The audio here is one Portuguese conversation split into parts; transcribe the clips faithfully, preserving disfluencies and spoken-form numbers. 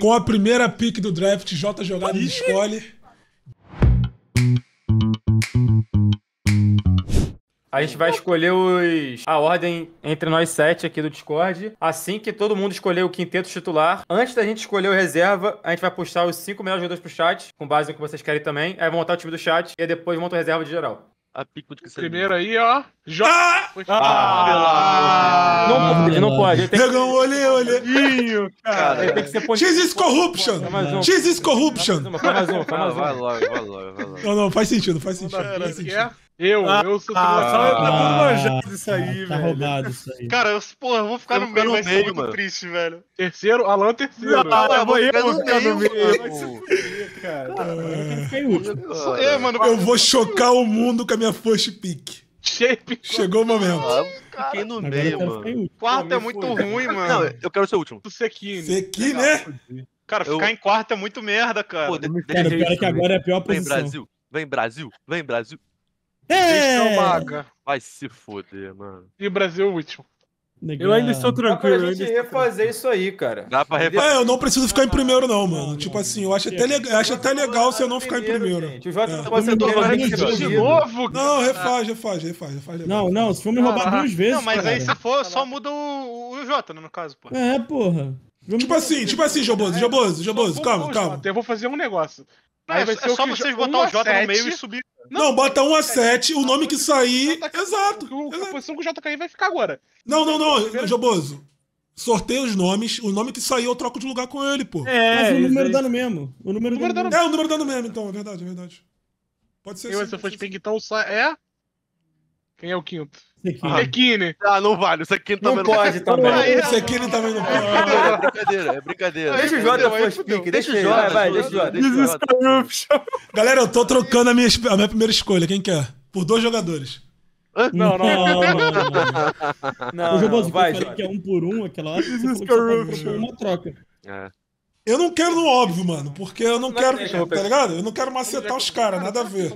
Com a primeira pick do draft, J Jogada escolhe. A gente vai escolher os... a ordem entre nós sete aqui do Discord. Assim que todo mundo escolher o quinteto titular, antes da gente escolher o reserva, a gente vai puxar os cinco melhores jogadores pro chat, com base no que vocês querem também. Aí vão montar o time do chat e depois monta o reserva de geral. A pico de que primeiro seria. Aí, ó. J. Ah! Ah! Não pode, não pode. Negão, olhei, olhei. Cara, tem que ser ponte. Jesus Corruption! Jesus Corruption! Faz mais um, faz mais um. Vai logo, vai logo, vai logo. Não, não, faz sentido, faz sentido. Faz sentido. Eu, ah, eu sou ah, tá tudo manjado isso aí, tá velho. Roubado isso aí. Cara, eu, porra, eu vou ficar eu no meio, mas meio, mano. Triste, velho. Terceiro, Alan terceiro. Ah, eu vou, eu vou, vou ficar no meio, meio. Cara, cara, eu, sou eu, mano, eu vou chocar o mundo com a minha first pick. Shape. Chegou o momento. Ah, cara, fiquei no meio, mano. Quarto é muito ruim, mano. Não, eu quero ser o último. Sequinho, né? Sequinho, né? Cara, ficar em quarto é muito merda, cara. Cara, pior que agora é a pior posição. Vem, Brasil. Vem, Brasil. Vem, Brasil. É! Vai se foder, mano. E o Brasil último. Legal. Eu ainda estou tranquilo. Dá pra gente refazer isso aí, cara. Dá pra refazer. É, eu não preciso ficar em primeiro, não, mano. Não, tipo assim, eu acho até, le... acho até legal se eu não ficar em primeiro. Gente. O Jota é. Pode ser do de novo, cara. Não, refaz, refaz, refaz, refaz. Não, não, se for me roubar ah, duas vezes. Não, mas cara. Aí se for, só muda o, o Jota, no caso, pô. É, porra. Vamos tipo assim, tipo assim, Joboso, Joboso, Joboso, calma, calma. Eu vou fazer um negócio. Não, é só vocês botar o Jota no meio e subir. Não, não, bota um a sete, o nome que sair. Tá... Exato. O, exato. A posição que o Jota cair vai ficar agora. Não, não, não, primeiro... Joboso. Sorteia os nomes, o nome que sair eu troco de lugar com ele, pô. É, mas o número é dá no mesmo. O número, o número dá no mesmo. É, o número dá no mesmo, então, é verdade, é verdade. Pode ser eu, assim. Se eu for de ping, então é. Quem é o quinto? Sequine. Ah, não vale. O Sequine também não pode. O Sequine também não pode. É brincadeira, é brincadeira. Deixa o Jota first pick. Deixa o Jota, vai. Deixa o Jota. Galera, eu tô trocando a minha, a minha primeira escolha. Quem quer? Por dois jogadores. Não, não, não. Não, não, não. Vai, Jota. Que é um por um, aquela hora. Uma troca. É. Eu não quero no óbvio, mano, porque eu não, não quero, deixa, tá ligado? Eu não quero macetar os caras, nada a ver.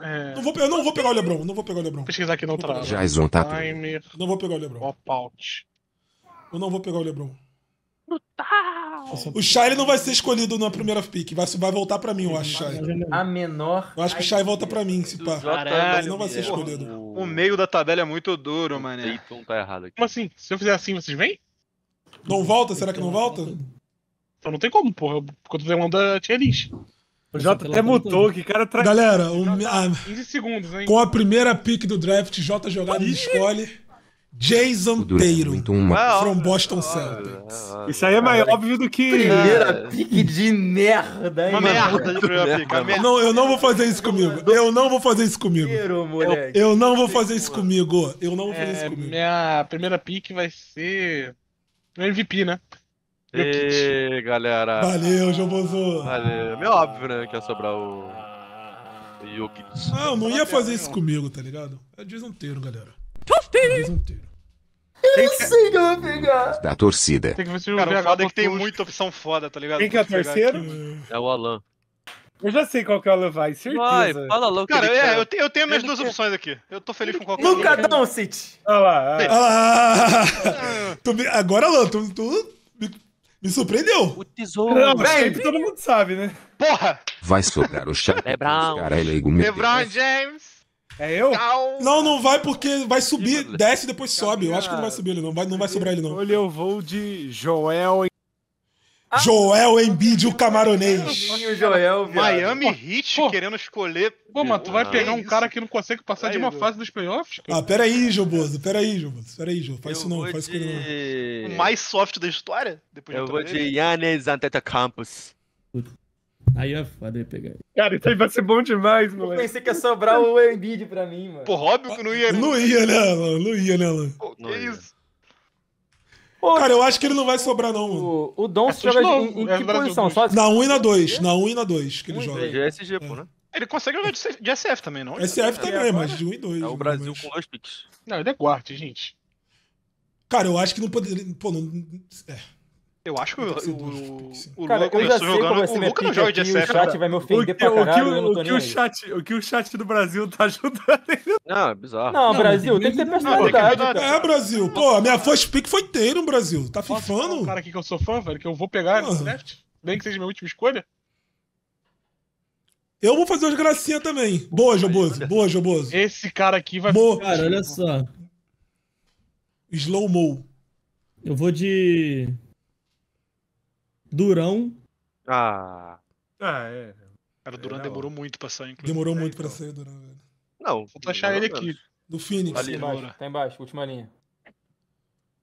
É... Não vou, eu não vou pegar o LeBron, não vou pegar o LeBron. Pesquisar aqui não trava. Jason tá. Não vou pegar o LeBron. Pop-out. Eu não vou pegar o LeBron. Brutal. O Shai não vai ser escolhido na primeira pick, vai, vai voltar pra mim, eu acho, Shai. A menor... Eu acho que o Shai volta pra mim, se pá. Caralho, ele não vai ser escolhido. O meio da tabela é muito duro, mané. Dayton tá errado aqui. Como assim? Se eu fizer assim, vocês vêm? Não volta? Será que não volta? Então não tem como, porra, porque eu tô demandando a tier list. O Jota até mutou, que cara traz. Galera, o... quinze segundos, hein? Com a primeira pick do draft, Jota Jogada escolhe Jason Tatum, from Boston Celtics. Isso aí é mais óbvio do que... Primeira pick de merda, hein? Uma merda de primeira pick. Não, eu não vou fazer isso comigo. Eu não vou fazer isso comigo. Eu não vou fazer isso comigo. Eu não vou fazer isso comigo. Minha primeira pick vai ser... o M V P, né? E galera. Valeu, Jobozo. Valeu. É óbvio, né, que ia sobrar o... o Jokic. Não, não ia fazer isso comigo, tá ligado? É desonteiro, galera. É desonteiro. Eu não sei que eu vou pegar. Da torcida. Tem que ver se o cara, o foda é que tem muita opção foda, tá ligado? Quem que é o terceiro? É o Alan. Eu já sei qual que é o Alan vai, certeza. Vai, fala logo. Cara, é, eu, tenho, eu tenho minhas duas quer... opções aqui. Eu tô feliz com qualquer um. Luka Doncic. Olha lá. Olha lá. Agora, Alan, tu... tu... me surpreendeu! O tesouro! Não, véio, todo mundo sabe, né? Porra! Vai sobrar o Shaq. LeBron. LeBron James. É eu? Não, não vai porque vai subir, desce e depois sobe. Eu acho que não vai subir ele, não vai, não vai sobrar ele, não. Olha, eu vou de Joel... Ah, Joel Embiid, o camaronês. O Joel, Miami Heat pô, querendo escolher. Pô, mano, tu vai ah, pegar um isso. cara que não consegue passar aí, de uma fase dos playoffs? Cara. Ah, peraí, Joboso, peraí, Joboso, peraí, Joboso. Faz eu isso não, faz de... isso não. O mais soft da história? Depois eu de vou de Giannis Antetokounmpo. Aí eu falei pegar. Cara, isso aí vai ser bom demais, mano. Eu pensei que ia sobrar o Embiid pra mim, mano. Pô, óbvio que não ia. Não ia, né, mano? Não ia, né, mano? Pô, que não isso? Ia. Pô, cara, eu acho que ele não vai sobrar, não, mano. O, o Don se joga em, em que posição? Só... Na um e na dois. Na um e na dois que ele joga. É S G, pô, né? Ele consegue jogar de S F também, não? S F também, mas de um e dois. É o Brasil com dois picks. Não, ele é guarde, gente. Cara, eu acho que não poderia... Pô, não... É. Eu acho que o Luka começou jogando... O Luka não joga de S F. O chat vai me ofender pra caralho. O que o chat do Brasil tá ajudando ele... Não, é bizarro. Não, Brasil, tem que ter personalidade. É, Brasil. Pô, a minha first pick foi inteiro, Brasil. Tá fifando? Cara aqui que eu sou fã, velho, que eu vou pegar no draft. Nem que seja minha última escolha? Eu vou fazer umas gracinhas também. Boa, Joboso. Boa, Joboso. Esse cara aqui vai... Boa. Cara, olha só. Slow mo. Eu vou de... Durão. Ah. Ah, é. Cara, o Durão é, demorou ó. muito pra sair, inclusive. Demorou é, muito então. pra sair, Durão, velho. Não. Vou taxar ele aqui. Menos. Do Phoenix. Ali, tá embaixo, tá embaixo. Última linha.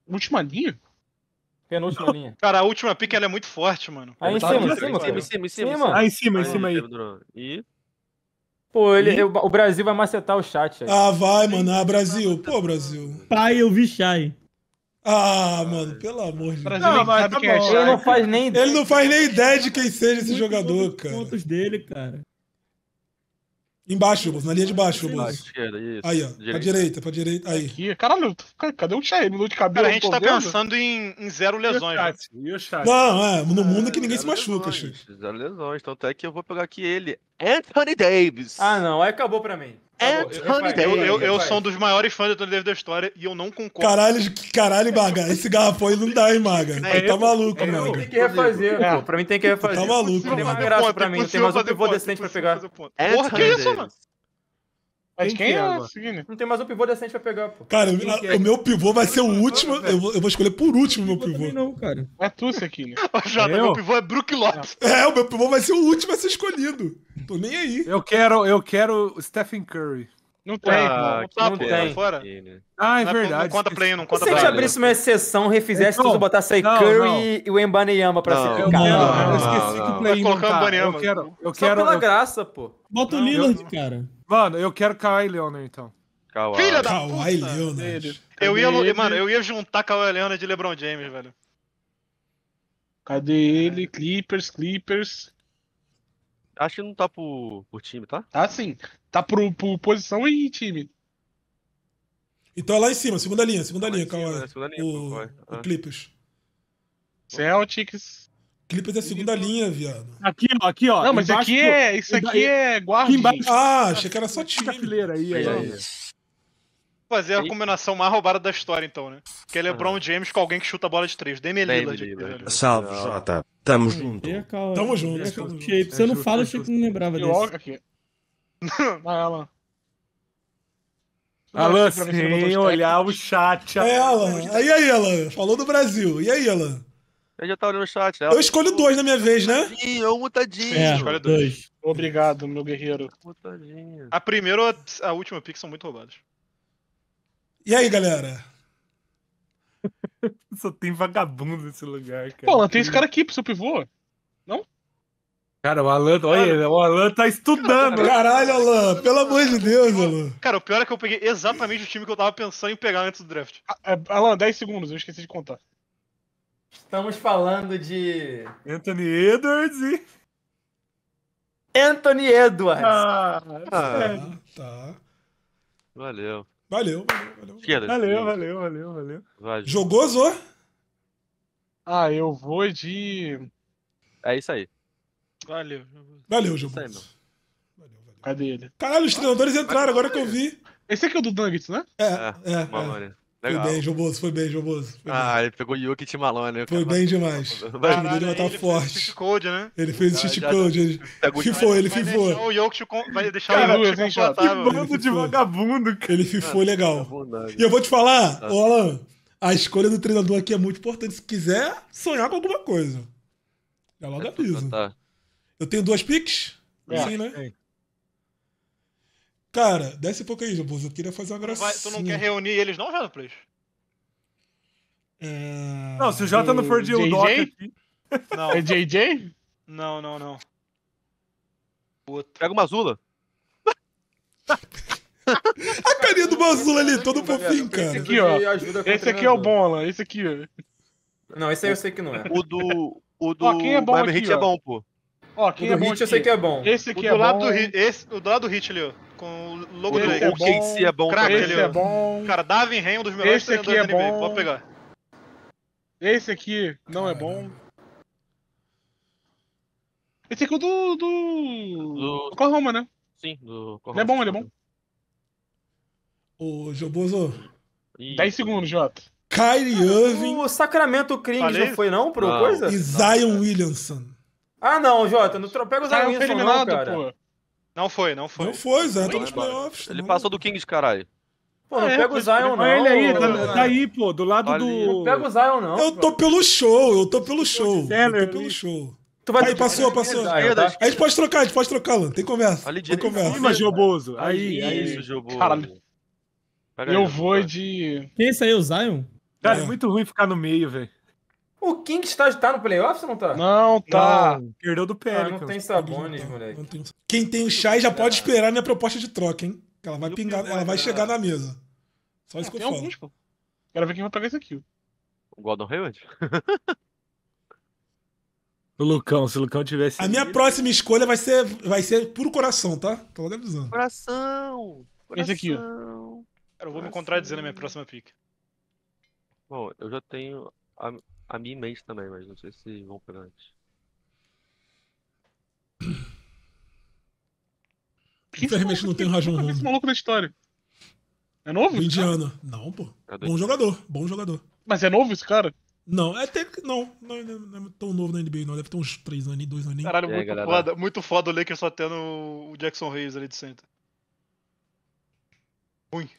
Última linha? Penúltima não. linha. Cara, a última pick ela é muito forte, mano. Aí em cima, em cima, em cima, em cima. Aí em cima, em cima aí. E... Pô, ele, e? Eu, o Brasil vai macetar o chat aí. Ah, vai, mano. Ah, Brasil. Pô, Brasil. Pai, eu vi Shai. Ah, mano, pelo amor de Deus. Não, mas tá bom. É ele, não faz nem ideia. ele não faz nem ideia de quem seja esse Muito jogador, cara. Pontos dele, cara. Embaixo, na linha de baixo, Bus. Aí, ó. Direita. Pra direita, pra direita. Aí. Aqui, caralho, cadê o Shai? Mudou de cabelo. Cara, a gente tá vendo? pensando em, em zero lesões, velho. Não, é, no mundo é, que ninguém se machuca, Shai. Zero lesões, então até que eu vou pegar aqui ele. Anthony Davis. Ah, não, aí acabou pra mim. Anthony Davis. Eu, eu, eu sou um dos maiores fãs do Anthony Davis da história e eu não concordo. Caralho, caralho, Maga. Esse garrafão aí não dá, hein, Maga. É, tá maluco, é, mano. Tem que refazer, é. pô. Pra mim tem que refazer. Tá maluco, mano. Tem uma graça pra mim. Não tem mais um pivô decente pra pegar. Porra, que isso, mano? Mas quem é o seguinte? Não tem mais um pivô decente pra pegar, pô. Cara, o meu pivô vai ser o último. Eu vou escolher por último o meu pivô. Não, cara. É tu, isso aqui, né? O meu pivô é Brook Lopez. É, o meu pivô vai ser o último a ser escolhido. Tô nem aí. Eu quero, eu quero Stephen Curry. Não tem, ah, não, tá, não pô, tem. Fora. Ah, é verdade. Não conta pra ele, não conta pra ele. Se a gente abrisse uma exceção, refizesse então, tudo, botasse aí não, Curry não. e o Mbanyama pra não, se ficar. Não, não, não, eu esqueci não, que o play-in não tá. Eu quero, eu Só quero, pela eu... graça, pô. Bota o Lillard, eu... cara. Mano, eu quero Kawhi Leonard, então. Kawhi. Filha da puta! Kawhi Leonard. Eu ia, ele? Mano, eu ia juntar Kawhi Leonard e LeBron James, velho. Cadê ele? Clippers, Clippers... Acho que não tá pro, pro time, tá? Tá sim. Tá pro, pro posição e time. Então é lá em cima, segunda linha, segunda lá linha, calma. É segunda linha, o, o, o Clippers. Celtics. Clippers é segunda linha, viado. Aqui, ó, aqui, ó. Não, mas embaixo, aqui é, isso aqui é guarda. Ah, achei que era só time. Fileira aí, aí, aí. Fazer a combinação mais roubada da história, então, né? Que é LeBron James com alguém que chuta a bola de três. Dame Lillard. Salve, Jota. Tamo junto. Tamo junto. Se eu não falo, eu não lembrava desse. Vai, Alan. Alan, sem olhar o chat. É, Alan. E aí, Alan? Falou do Brasil. E aí, Alan? Eu já tava olhando o chat. Eu escolho dois na minha vez, né? Eu mutadinho. É, escolho dois. Obrigado, meu guerreiro. Mutadinho. A primeira ou a última pick são muito roubadas. E aí, galera? Só tem vagabundo nesse lugar, cara. Pô, tem esse cara aqui pro seu pivô, não? Cara, o Alan, olha ele, o Alan tá estudando. Caralho, Alan, pelo amor de Deus, Alan. Cara, o pior é que eu peguei exatamente o time que eu tava pensando em pegar antes do draft. Alan, dez segundos, eu esqueci de contar. Estamos falando de... Anthony Edwards e... Anthony Edwards. Ah, ah tá. Valeu. Valeu, valeu, valeu. Valeu, valeu, valeu, valeu. Vai, jogou, Zô? Ah, eu vou de... É isso aí. Valeu. Valeu, Jogou. Valeu, valeu. Cadê ele? Caralho, os treinadores entraram, agora que eu vi. Esse aqui é o do Nuggets, né? É, é. é, é. Foi bem, Joboso, foi bem, Joboso. Ah, ele pegou o Yuki e Timalone, né? Foi bem demais. Caralho, o time dele vai estar forte. Ele fez o cheat code, né? Ele fez o cheat code. Fifou, ele fifou. Vai deixar o Yuki confortável. Que bando de vagabundo, cara. Ele fifou legal. E eu vou te falar, Alan, a escolha do treinador aqui é muito importante. Se quiser sonhar com alguma coisa, já logo avisa. Eu tenho duas picks? É, sim, né? É. Cara, desce um pouco aí, Joboso. Eu queria fazer uma gracinha. Vai, tu não quer reunir eles não, Jota Play? É... Não, se o Jota não for de um doc aqui... Não. É J J? Não, não, não. Pega o Mazula. A carinha do Mazula ali, todo fofinho, cara. Esse aqui, ó. Esse aqui é o bom, Alan. Esse aqui, ó. Não, esse aí eu sei que não é. O do... O do... Ó, quem é bom aqui, é bom, pô. Ó, quem é bom aqui? Eu sei que é bom. Esse aqui é bom. O do lado do Hit ali, ó. Com o logo do Drake. O K C é bom. Esse é bom. Cara, Darvin Ham, um dos melhores treinadores da N B A. Pode pegar. Esse aqui não é bom. Esse aqui é o do... Do Oklahoma, né? Sim, do Oklahoma. Ele é bom, ele é bom. Ô, Joboso. dez segundos, Jota. Kyrie Irving. O Sacramento Kings não foi não, pro coisa? E Zion Williamson. Ah, não, Jota, não pega o Zion Williamson não, cara. Pô. Não foi, não foi. Não foi, Zion, tá nos playoffs. Ele não. passou do Kings, caralho. Pô, não ah, pega é, o Zion, não. Ele aí, tá, tá aí, pô, do lado ali. do... Não pega o Zion, não. Eu tô pelo show, eu tô pelo show. Eu tô pelo show. Tu vai aí, passou, passou. Aí, tá? A gente pode trocar, a gente pode trocar, Lan. Tem conversa. Ali tem conversa. Cima, Joboso. Aí, aí. Isso, Joboso. Caralho. Eu vou de... Quem isso aí, o Zion? Cara, é muito ruim ficar no meio, velho. O Kings tá, tá no playoffs ou não tá? Não, tá. Não. Perdeu do Pelicans. Ah, não tem Sabonis, não tá, moleque. Não tem... Quem tem o Shai já pode esperar a minha proposta de troca, hein? Que ela vai pingar, ela vai chegar na mesa. Só isso que eu falo. Alguns, pô. Quero ver quem vai trocar isso aqui. O Gordon Hayward? O Lucão, se o Lucão tivesse... A minha ele... próxima escolha vai ser, vai ser puro coração, tá? Tô logo avisando. Coração! Coração! Esse aqui, ó. Cara, eu vou coração. me contradizer na minha próxima pick. Bom, eu já tenho a, a minha em mente também, mas não sei se vão pegar antes. Infelizmente não tem o Rajon Rondo. Esse maluco da história. É novo? Indiana. Cara? Não, pô. Cadê? Bom jogador, bom jogador. Mas é novo esse cara? Não, é até que não, não, não é tão novo na N B A, não. Deve ter uns três anos, dois anos. Caralho, muito é, foda. Muito foda o Lakers só tendo o Jackson Reyes ali de centro. Ruim.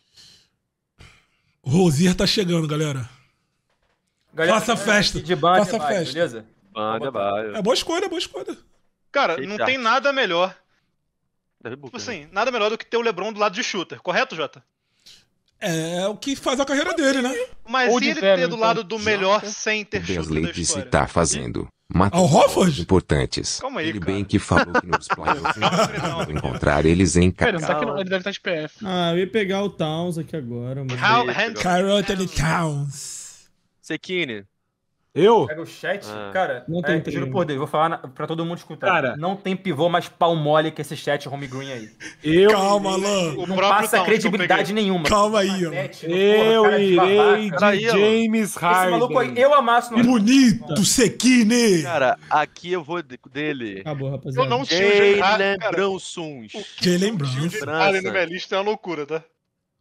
O Rozier tá chegando, galera. galera Faça galera, festa. De baixo, Faça baixo, festa. Beleza? Banda, é boa escolha, é boa escolha. Cara, Eita. não tem nada melhor. Tipo assim, nada melhor do que ter o LeBron do lado de shooter, correto, Jota? É o que faz a carreira dele, né? Mas e ele ter do lado do melhor center shooter da história? O tá fazendo matas importantes. Calma aí, ele cara. Ele bem que falou que nos playoffs encontrar eles em casa. Ele deve estar de P F. Ah, eu ia pegar o Towns aqui agora. Carol Anthony Towns. Sequine. Eu? Pega o chat, ah. cara. Não tem é, juro por Deus, vou falar na, pra todo mundo escutar. Cara, não tem pivô mais pau mole que esse chat home green aí. Eu Calma, Lan. Não o passa credibilidade nenhuma. Calma aí, ó. Eu porra, irei de, de James Harden. Esse maluco aí, eu amasso. No Bonito, Sequine. Cara, aqui eu vou dele. Acabou, rapaziada. Eu não tinha Jalen Brunson. Jalen Brunson. Ali na minha lista é uma loucura, tá?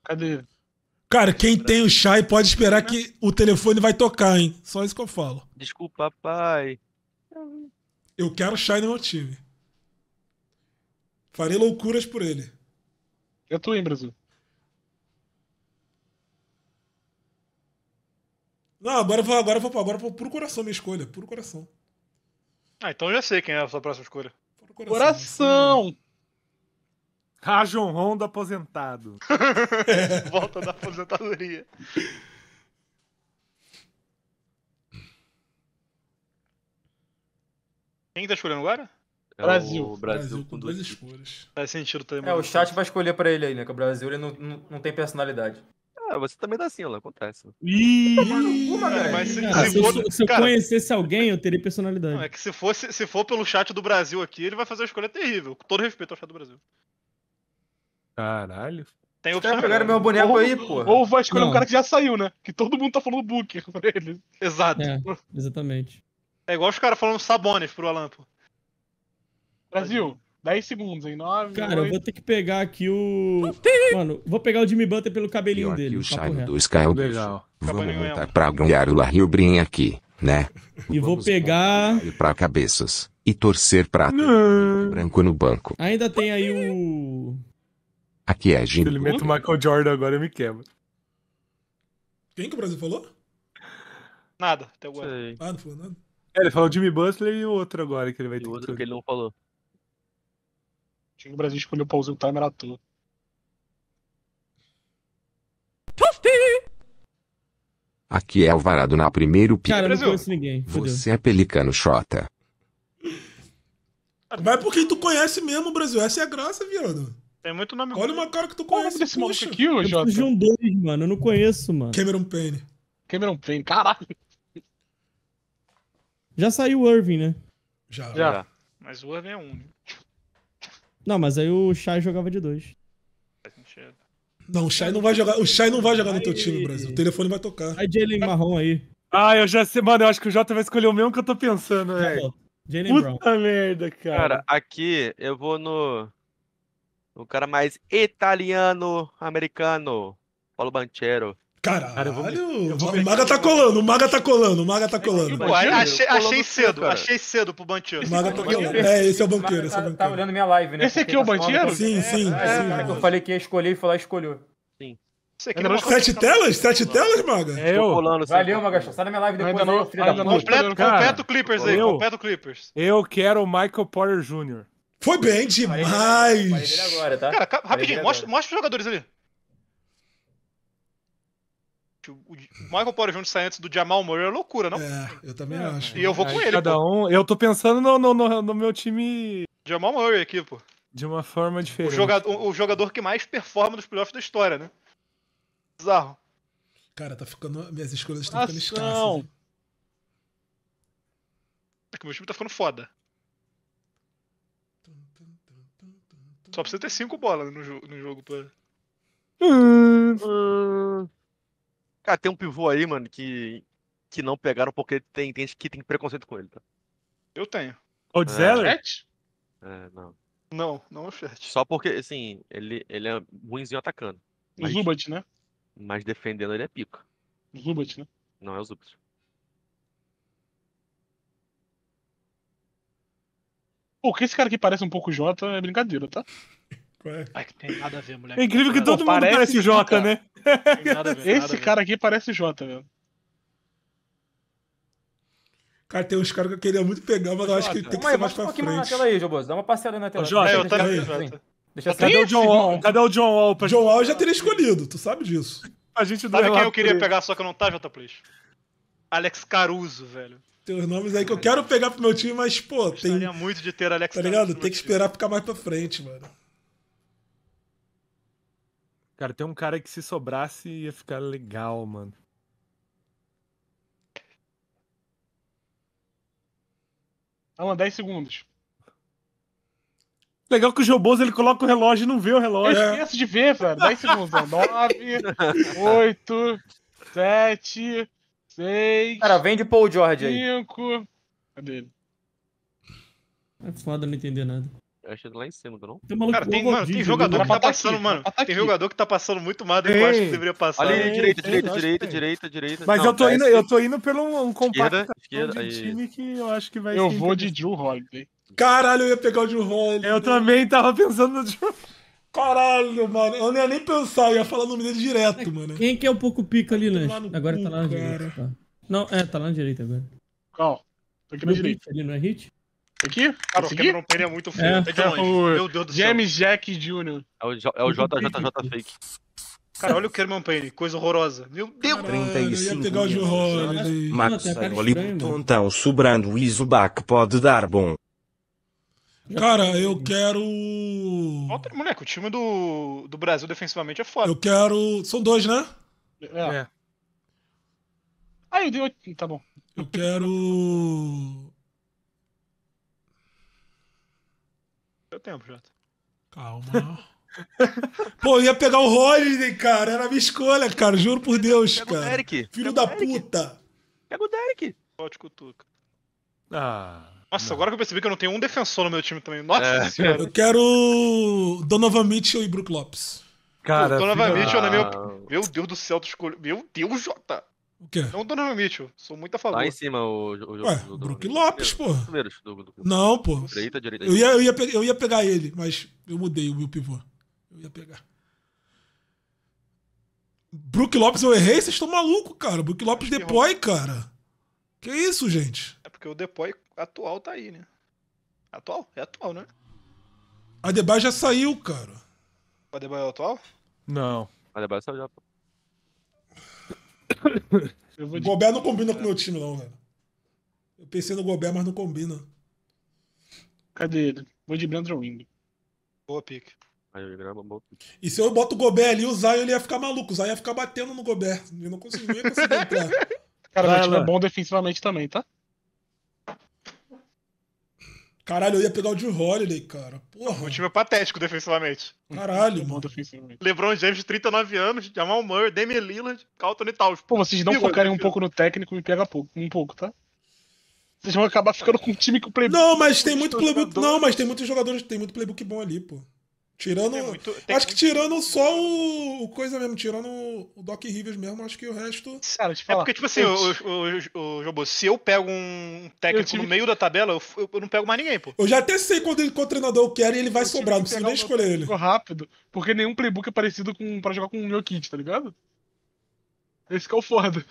Cadê ele? Cara, quem tem o Shai pode esperar que o telefone vai tocar, hein? Só isso que eu falo. Desculpa, pai. Eu quero o Shai no meu time. Farei loucuras por ele. Eu tô em Brasil. Não, agora eu vou, agora eu vou, agora eu vou puro coração minha escolha, puro coração. Ah, então eu já sei quem é a sua próxima escolha. Puro coração! Coração. Rajon Rondo aposentado. Volta da aposentadoria. Quem tá escolhendo agora? É Brasil. O Brasil, Brasil com duas escolhas. Faz sentido também. É, o chat vai escolher pra ele aí, né? Que o Brasil ele não, não, não tem personalidade. Ah, você também dá assim, lá acontece. Ih! Se eu conhecesse alguém, eu teria personalidade. Não, é que se for, se, se for pelo chat do Brasil aqui, ele vai fazer uma escolha terrível. Com todo respeito ao chat do Brasil. Caralho. Tem o cara pegaram meu boneco ou, aí, pô. Ou vai escolher não. um cara que já saiu, né? Que todo mundo tá falando Booker pra ele. Exato. É, exatamente. É igual os caras falando Sabonis pro Alan, pô. Brasil, dez segundos, hein? nove. Cara, oito. Eu vou ter que pegar aqui o... Mano, vou pegar o Jimmy Butler pelo cabelinho eu dele. Aqui, o do Sky, Legal. Vamos voltar pra ganhar o Larry Brin aqui, né? E vou pegar... Pra cabeças. E torcer pra... Branco no banco. Ainda tem aí o... Aqui é Jimmy. Se ele mete o Michael Jordan agora, eu me quebro. Quem que o Brasil falou? Nada, até agora. Sei. Ah, não falou nada? É, ele falou Jimmy Butler e o outro agora que ele vai ter. O outro que, que ele não falou. Acho que o Brasil escolheu pra usar o timer à toa. Aqui é Alvarado na primeiro pico. Cara, eu não conheço ninguém. Fudeu. Você é pelicano, Xota. Mas porque tu conhece mesmo o Brasil. Essa é a graça, viado. Tem muito nome. Olha uma cara que tu conhece. Desse maluco aqui, ô, Jota. Eu um dois, mano. Eu não conheço, mano. Cameron Payne. Cameron Payne, caralho. Já saiu o Irving, né? Já. Já. Já. Mas o Irving é um, né? Não, mas aí o Shai jogava de dois. Não, o Shai não vai jogar. O Shai não vai jogar no teu time, Brasil. O telefone vai tocar. Aí Jalen Marrom aí. Ah, eu já sei. Mano, eu acho que o Jota vai escolher o mesmo que eu tô pensando, velho. Jalen Brown. Puta merda, cara. Cara, aqui eu vou no... O cara mais italiano-americano, Paolo Banchero. Caralho, cara, eu vou, eu vou o Maga tá colando, o Maga tá colando, o Maga tá colando. Pô, achei, achei cedo, cara. achei cedo pro Banchero. O Maga tá colando. É, esse é o Banchero. Tá, tá olhando minha live, né? Esse aqui é o Banchero? Sim, sim. É, sim, eu falei que ia escolher e falar escolheu. Sim. Sete telas? Sete telas, Maga? É eu. Valeu, Maga. Sai da minha live depois. Completa o Clippers aí, completa o Clippers. Eu quero o Michael Porter Júnior Foi bem demais. Agora, tá? Cara, rapidinho, mostra os jogadores ali. O Michael Porter Júnior sai antes do Jamal Murray é loucura, não? É, eu também é, acho. E eu vou com ele, cada um. Eu tô pensando no, no, no, no meu time... Jamal Murray aqui, pô. De uma forma diferente. O jogador, o jogador que mais performa nos playoffs da história, né? Bizarro. Cara, tá ficando... Minhas escolhas estão ficando escassas. Né? É que meu time tá ficando foda. Só precisa ter cinco bolas no, jo no jogo pra... Hum, hum. Cara, tem um pivô aí, mano, que, que não pegaram porque tem gente que tem preconceito com ele, tá? Eu tenho. O de Zeller? É, não. Não, não é o Chat. Só porque, assim, ele, ele é ruimzinho atacando. Mas, o Zubat, né? Mas defendendo ele é pica. O Zubat, né? Não é o Zubat. Pô, que esse cara que parece um pouco Jota é brincadeira, tá? É que tem nada a ver, moleque. É incrível que todo Pô, mundo parece, parece Jota, né? Tem nada a ver, Esse nada cara ver. aqui parece Jota, velho. Cara, tem uns caras que eu queria muito pegar, mas eu acho que tem que Como ser é? mais pra frente. Na tela aí, Jobos. Dá uma passeada na tela. Jota, eu também. Deixa eu cadê, o John Wall? cadê o John Wall? Pra... John Wall eu já teria escolhido, tu sabe disso. A gente sabe quem eu queria pegar, só que eu não tá, Jota Please? Alex Caruso, velho. Tem uns nomes aí que eu quero pegar pro meu time, mas, pô, tem... Gostaria muito de ter Alex Caruso. Tá ligado? Tem que esperar ficar mais pra frente, mano. Cara, tem um cara que se sobrasse ia ficar legal, mano. Alan, dez segundos. Legal que o Joboso, ele coloca o relógio e não vê o relógio. Eu esqueço de ver, velho. dez segundos. nove, oito, sete, seis... Cara, vem de Paul George aí. cinco... Cadê ele? É foda não entender nada. Eu achei lá em cima, não? Tem maluco, cara, tem, mano, vídeo, tem jogador que tá passando, mano. Tem jogador que tá passando muito mal do que eu acho que deveria passar. Ali, é, direita, é, direita, direita, direita, direita. Mas não, eu, tô indo, que... eu tô indo pelo um, um compacto de aí. time que eu acho que vai... Eu vou interesse. de Jrue Holiday. Caralho, eu ia pegar o Jrue Holiday. Eu também tava pensando no Jrue. Caralho, mano. Eu não ia nem pensar, eu ia falar o nome dele direto, é, mano. Quem que é um pouco pica ali, né? Agora cu, tá lá na direita. Tá. Não, é, tá lá na direita agora. Qual? Tô aqui na direita. Ele não é hit? Aqui? Cara, o Cameron Payne é muito feio. É. É o... Meu Deus do céu. James Jack Júnior É o, J é o J J J fake. Cara, olha o Cameron Payne, coisa horrorosa. Meu Deus! trinta e cinco. Max, Então, sobrando o Isobak pode dar bom. Cara, eu quero... Volta, moleque, o time do, do Brasil defensivamente é foda. Eu quero... São dois, né? É. é. Ah, eu dei oito. Tá bom. Eu quero... tempo, Jota. Calma. Pô, eu ia pegar o Holiday, cara. Era a minha escolha, cara. Juro por Deus, Pega cara. O Derrick. Filho Pega da o Derrick. puta. Pega o Derrick. Pode cutuca. Ah, Nossa, não. agora que eu percebi que eu não tenho um defensor no meu time também. Nossa é. senhora. Eu quero Donovan Mitchell e Brook Lopes. Cara, Pô, Donovan filho... Mitchell na minha... Meu Deus do céu, tu escolheu. Meu Deus, Jota. O quê? Não, Donovan Mitchell, sou muito a favor. Lá em cima o... o, o Ué, o Brook Lopes, pô. Do, do, do... Não, pô. Direita, direita. Eu ia, eu, ia pegar, eu ia pegar ele, mas eu mudei o meu pivô. Eu ia pegar. Brook Lopes eu errei? Vocês estão malucos, cara. Brook Lopes Depoy, cara. Que isso, gente? É porque o Depoy atual tá aí, né? Atual? É atual, né? A Adebayo já saiu, cara. A Adebayo é o atual? Não. A Adebayo saiu já, pô. O Gobert não combina com o meu time, não, velho. Eu pensei no Gobert, mas não combina. Cadê ele? Vou de Brandon Wing. Boa pick. E se eu boto o Gobert ali, o Zion ele ia ficar maluco. O Zion ia ficar batendo no Gobert. Ele não conseguia conseguir entrar. Cara, meu time é bom defensivamente também, tá? Caralho, eu ia pegar o Jrue Holiday, cara. Porra. O time é patético defensivamente. Caralho, mano. Bom defensivamente. LeBron James, trinta e nove anos, Jamal Murray, Damian Lillard, Carlton e Towns. Pô, vocês não focarem um pouco no técnico, me pega pouco, um pouco, tá? Vocês vão acabar ficando com um time que o playbook... Não, mas tem muito playbook... Não, mas tem muitos jogadores, tem muito playbook bom ali, pô. Tirando. Tem muito, tem acho muito... que tirando só o, o coisa mesmo, tirando o Doc Rivers mesmo, acho que o resto. Cara, deixa eu falar. É porque, tipo assim, o, o, o Jobô, se eu pego um técnico tive... no meio da tabela, eu, eu, eu não pego mais ninguém, pô. Eu já até sei quando o treinador eu quero e ele vai eu sobrar, não preciso nem escolher ele. Rápido, porque nenhum playbook é parecido com, pra jogar com o Jokic, tá ligado? Esse que é o foda.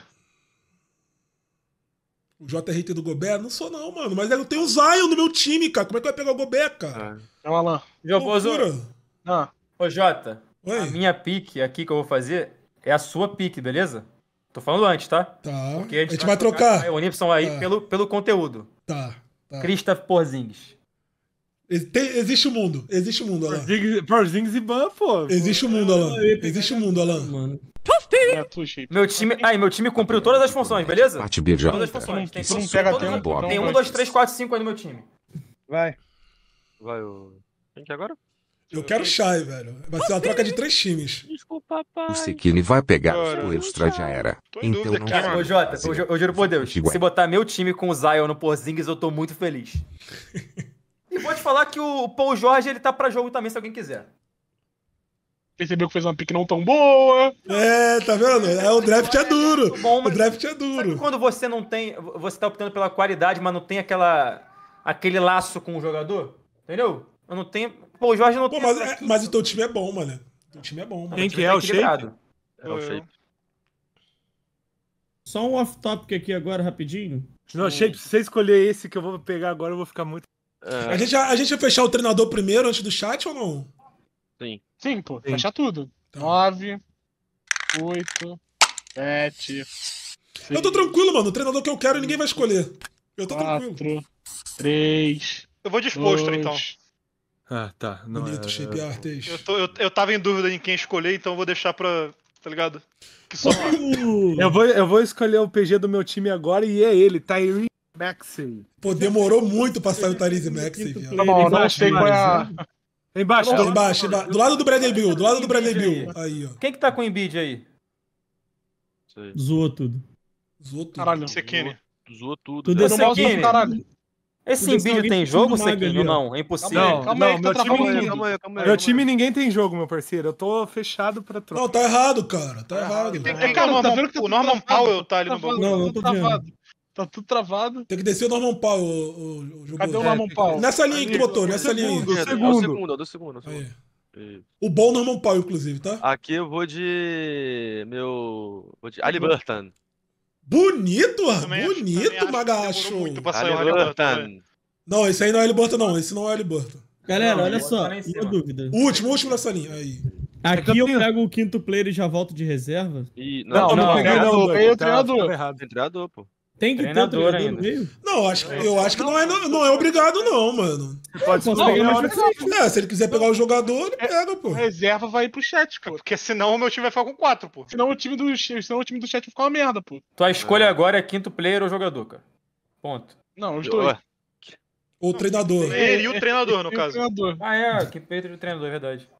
O J R T do Gobert? Não sou não, mano. Mas eu tenho o Zion no meu time, cara. Como é que vai pegar o Gobert, cara? É o Alan. Não. Ô, Jota. Oi? A minha pique aqui que eu vou fazer é a sua pique, beleza? Tô falando antes, tá? Tá. Porque a gente, a gente vai trocar. trocar. O Nipson aí tá. pelo, pelo conteúdo. Tá. tá. Kristaps Porziņģis. Tem, existe o mundo. Existe o mundo, Alan. Porziņģis e Ban, pô. Existe o mundo, Alan. Existe o mundo, Alan. Mano. Meu time, ai, meu time cumpriu todas as funções, beleza? Parte B já. Todas as funções. Tem, todas, todas, tem um, dois, três, quatro, cinco aí no meu time. Vai. Vai, o. Tem que agora? Eu quero Shai, velho. Vai ser uma troca de três times. Desculpa, papai. O Sekine vai pegar o extra, já era. Então não vai. Ô, Jota, eu juro por Deus. Se botar meu time com o Zion no Porziņģis, eu tô muito feliz. E vou te falar que o Paul George, ele tá pra jogo também, se alguém quiser. Percebeu que fez uma pick não tão boa. É, tá vendo? É, o draft é duro. É bom, o draft é duro. Sabe quando você não tem... Você tá optando pela qualidade, mas não tem aquela... Aquele laço com o jogador? Entendeu? Eu não tenho... Pô, o Jorge não Pô, tem... Mas, é, mas o teu time é bom, mano. O time é bom, mano. Quem que é? O shape? É o shape. Só um off-topic aqui agora, rapidinho. Não, shape, se você escolher esse que eu vou pegar agora, eu vou ficar muito... É. A, gente, a gente vai fechar o treinador primeiro, antes do chat, ou não? Sim. Sim, pô. Sim. Fechar tudo. Então. nove, oito, sete... Eu tô tranquilo, mano. O treinador que eu quero, ninguém vai escolher. Eu tô quatro, tranquilo. três... Eu vou disposto, dois, então. Ah, tá. Não, bonito, é, shape é, artes. Eu, tô, eu, eu tava em dúvida em quem escolher, então eu vou deixar pra... Tá ligado? Que só... eu, vou, eu vou escolher o P G do meu time agora e é ele, Tyrese Maxey. Pô, demorou muito pra sair o Tyrese Maxey, viado. Tá bom, não achei qual é a... Embaixo, não, não, embaixo, embaixo. Do lado do Bradley Beal, do lado do Bradley Beal. Aí, ó. Quem que tá com o Embiid aí? Zoou tudo. Zoou tudo. Caralho, Sekine. Zoou tudo. Tudo esse Sekine. Esse Embiid tem jogo, Sekine? Não, é impossível. Não, calma aí, meu time... Meu time ninguém tem jogo, meu parceiro. Eu tô fechado pra trocar. Não, tá errado, cara. Tá errado. O Norman Powell tá ali no banco. Não, não tô vendo. Tá tudo travado. Tem que descer o Norman Powell, o, o jogo. Cadê o Norman Powell? Nessa linha aí, que tu botou, nessa linha aí. Do segundo, do segundo. O bom Norman Powell, inclusive, tá? Aqui eu vou de... meu... Vou de Haliburton. Bonito, também, bonito, também Magacho. Muito pra sair Haliburton. Não, esse aí não é Haliburton, não. Esse não é Haliburton. Galera, não, olha só, uma dúvida. O último, o último nessa linha, aí. Aqui eu pego o quinto player e já volto de reserva? E... Não, não, não. Eu peguei o treinador. Tem treinador, pô. Tem que treinador ter ainda. Meio? Não, acho, eu acho que não é, não é obrigado, não, mano. Você pode escolher não, hora que é, se ele quiser pegar o jogador, ele pega, pô. A reserva vai ir pro chat, cara. Porque senão o meu time vai ficar com quatro, pô. Senão o time do, senão o time do chat vai ficar uma merda, pô. Tua escolha é. agora é quinto player ou jogador, cara. Ponto. Não, os dois. O treinador. Ele e o treinador, no caso. Treinador. Ah, é, que peito do treinador, é verdade.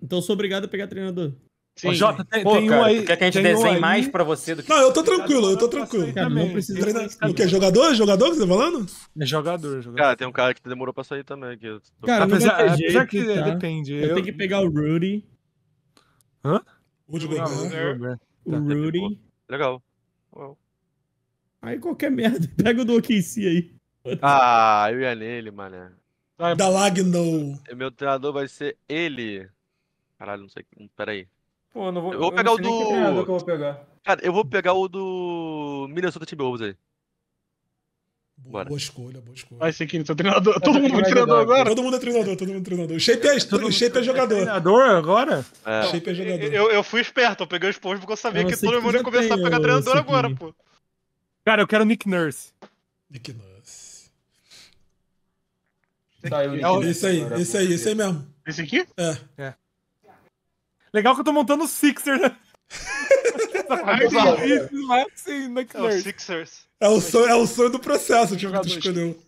Então sou obrigado a pegar treinador. Sim. Jota, tem, Pô, tem cara, um aí. Quer que a gente desenhe um mais pra você do que. Não, eu tô tranquilo, eu tô tranquilo. Cara, não precisa treinar. O que é jogador? Jogador que você tá falando? É jogador, jogador. Cara, tem um cara que demorou pra sair também. Que eu tô... Cara, apesar, apesar, jeito, apesar que tá. depende. Eu, eu tenho que pegar o Rudy. Hã? O Rudy Gobert. O Rudy. Legal. Well. Aí qualquer merda. Pega o do O K C aí. Ah, eu ia nele, mané. Da Lagno. Meu treinador vai ser ele. Caralho, não sei. Peraí. Pô, eu não vou, eu vou pegar eu não sei o do. Que eu vou pegar. Cara, eu vou pegar o do Minnesota Timberwolves aí. Boa, boa escolha, boa escolha. Vai ser que seu treinador. Todo mundo é treinador agora? Todo mundo é treinador, todo mundo é treinador. O Shape é, todo todo shape é jogador. É treinador agora? É. Shape é jogador. Eu, eu fui esperto, eu peguei os pontos porque eu sabia eu que todo mundo ia começar tem, a pegar treinador agora, que... pô. Cara, eu quero Nick Nurse. Nick Nurse. Tá, eu, Nick esse aí, agora, esse aí, esse aí mesmo. Esse aqui? É. É. Legal que eu tô montando o Sixers, né? É o Sixers. É o sonho, é o sonho do processo, tipo, que tu escolheu.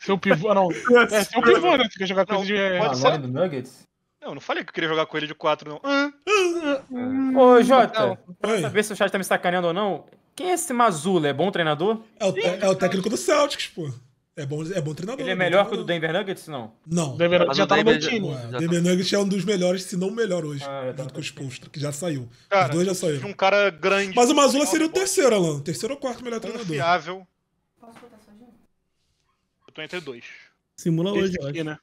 Seu pivô, não. É, seu pivô, né? Tu quer jogar com ele de... Pode ser. Nuggets? Não, não falei que eu queria jogar com ele de quatro, não. Ah, ah, ah, Ô, Jota, pra saber se o chat tá me sacaneando ou não, quem é esse Mazula? É bom treinador? É o, é o técnico do Celtics, pô. É bom, é bom treinador. Ele é melhor que o do Denver Nuggets, não? Não. O Denver Nuggets já tá no meu time. O Denver Nuggets é um dos melhores, se não o melhor hoje. Ah, junto tá, com o Spoelstra, que já saiu. Cara, os dois já saíram. Um cara grande. Mas o Mazzola seria o terceiro, Alan. Terceiro ou quarto melhor confiável. Treinador. Confiável. Posso botar só de um? Eu tô entre dois. Simula hoje, aqui, né?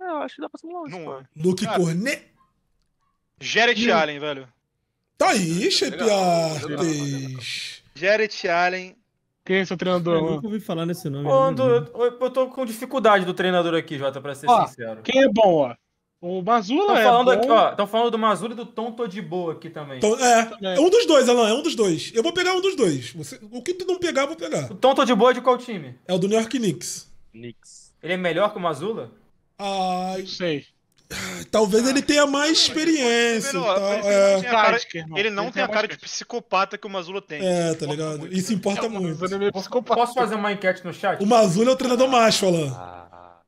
É, eu acho que dá pra simular hoje. Não é. Luke Cornet. Jarrett Allen, velho. Tá aí, Chepe Artes. Jarrett Allen. Quem é seu treinador? Eu nunca ouvi falar nesse nome. Quando, eu, eu tô com dificuldade do treinador aqui, Jota, pra ser ó, sincero. Quem é bom, ó? O Mazzola é falando bom. Aqui, ó, tão falando do Mazzola e do Tom Todibo aqui também. Tom, é, é um dos dois, Alan, é um dos dois. Eu vou pegar um dos dois. Você, o que tu não pegar, eu vou pegar. O Tom Todibo é de qual time? É o do New York Knicks. Knicks. Ele é melhor que o Mazzola? Ah, não sei. Talvez ah, ele tenha mais experiência. Melhor, tá? Ele, é. não cara, ele não ele tem, tem a cara de psicopata que o Mazzola tem. É, tá ligado? Isso importa é, muito. Posso, posso fazer uma enquete no chat? O Mazzola é o treinador macho, Alan. Ah.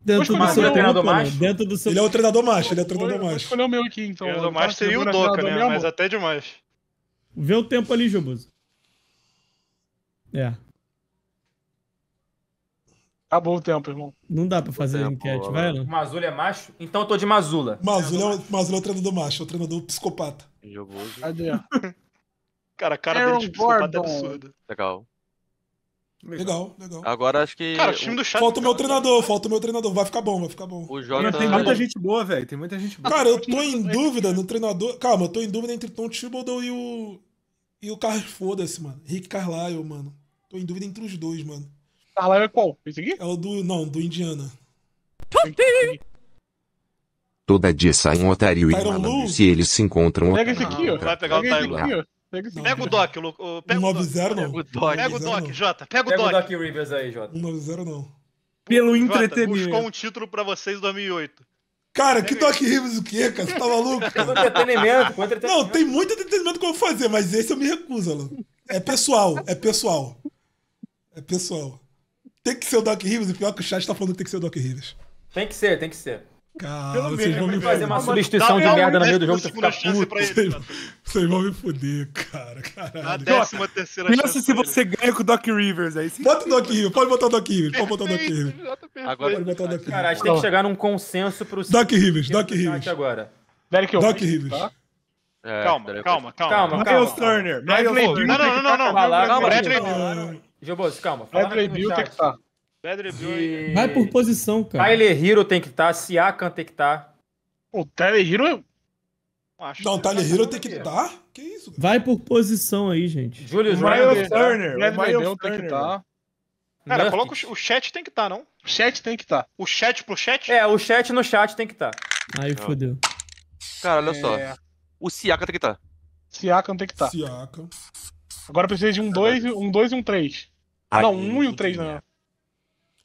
Dentro, do seu é treinador grupo, macho? Dentro do seu... Ele é o treinador macho, ele é o treinador macho. Vou escolher o meu aqui, então. O treinador macho seria o Doca, né? Mas até demais. Vê o tempo ali, Jubuzo. É. Acabou o tempo, irmão. Não dá pra fazer tempo, enquete, ó, vai, não? Mazzola é macho? Então eu tô de Mazzola. Mazzola é, é o treinador macho, é o treinador psicopata. Jogou hoje. Cadê? Cara, a cara Aaron dele de psicopata Gordon. É absurda. Legal. Legal, legal. Agora acho que... Cara, o time do chat... Falta o meu treinador, falta o meu treinador. Vai ficar bom, vai ficar bom. O Jota... Tem muita gente boa, velho. Tem muita gente boa. Cara, eu tô em dúvida no treinador... Calma, eu tô em dúvida entre o Tom Thibodeau e o... E o Carlos Foda-se, mano. Rick Carlisle, mano. Tô em dúvida entre os dois, mano. Carlisle é qual? Esse aqui? É o do... Não, do Indiana. Todo dia sai um otário e malandro. Se eles se encontram... Pega esse aqui, ó. Vai pegar o Tyler. Pega o Doc, o... Pega o Doc. Pega o Doc, Jota. Pega o Doc. Pega o Doc Rivers aí, Jota. cento e noventa não. Pelo entretenimento. Buscou um título pra vocês em dois mil e oito. Cara, que Doc Rivers o quê, cara? Você tá maluco? Entretenimento. Não, tem muito entretenimento que eu vou fazer, mas esse eu me recuso, Alan. É pessoal, é pessoal. É pessoal. Tem que ser o Doc Rivers, o pior que o chat tá falando que tem que ser o Doc Rivers. Tem que ser, tem que ser. Cara, vocês vão me fazer uma substituição de merda no meio do jogo pra ficar puto. Vocês vão me foder, cara. Caralho. A décima terceira chance. Pensa se você ganha com o Doc Rivers aí. Bota o Doc Rivers, pode botar o Doc Rivers, pode botar o Doc Rivers. Agora pode botar o Doc Rivers. Cara, a gente tem que chegar num consenso pro Doc Rivers, Doc Rivers. Agora. Doc Rivers. Calma, calma, calma. Miles Turner. Não, não, não, não. Bradley Beal. Joboso, calma. Bradley Beal tem que estar. E... Vai por posição, cara. Tyler Hero tem que estar, Siakam tem que estar. O Tyler Hero eu... Acho não, o Tyler Hero tem que estar? Que isso? Cara? Vai por posição aí, gente. Julius Randle, Turner. Bradley Beal tem que estar. Cara, coloca o chat tem que estar, não? O chat tem que estar. O chat pro chat? É, o chat no chat tem que estar. Aí fodeu. Cara, olha só. É... O Siakam tem que estar. Siakam tem que estar. Siakam. Agora precisa de um dois, um dois e um três. Ai, não, um e um três, né?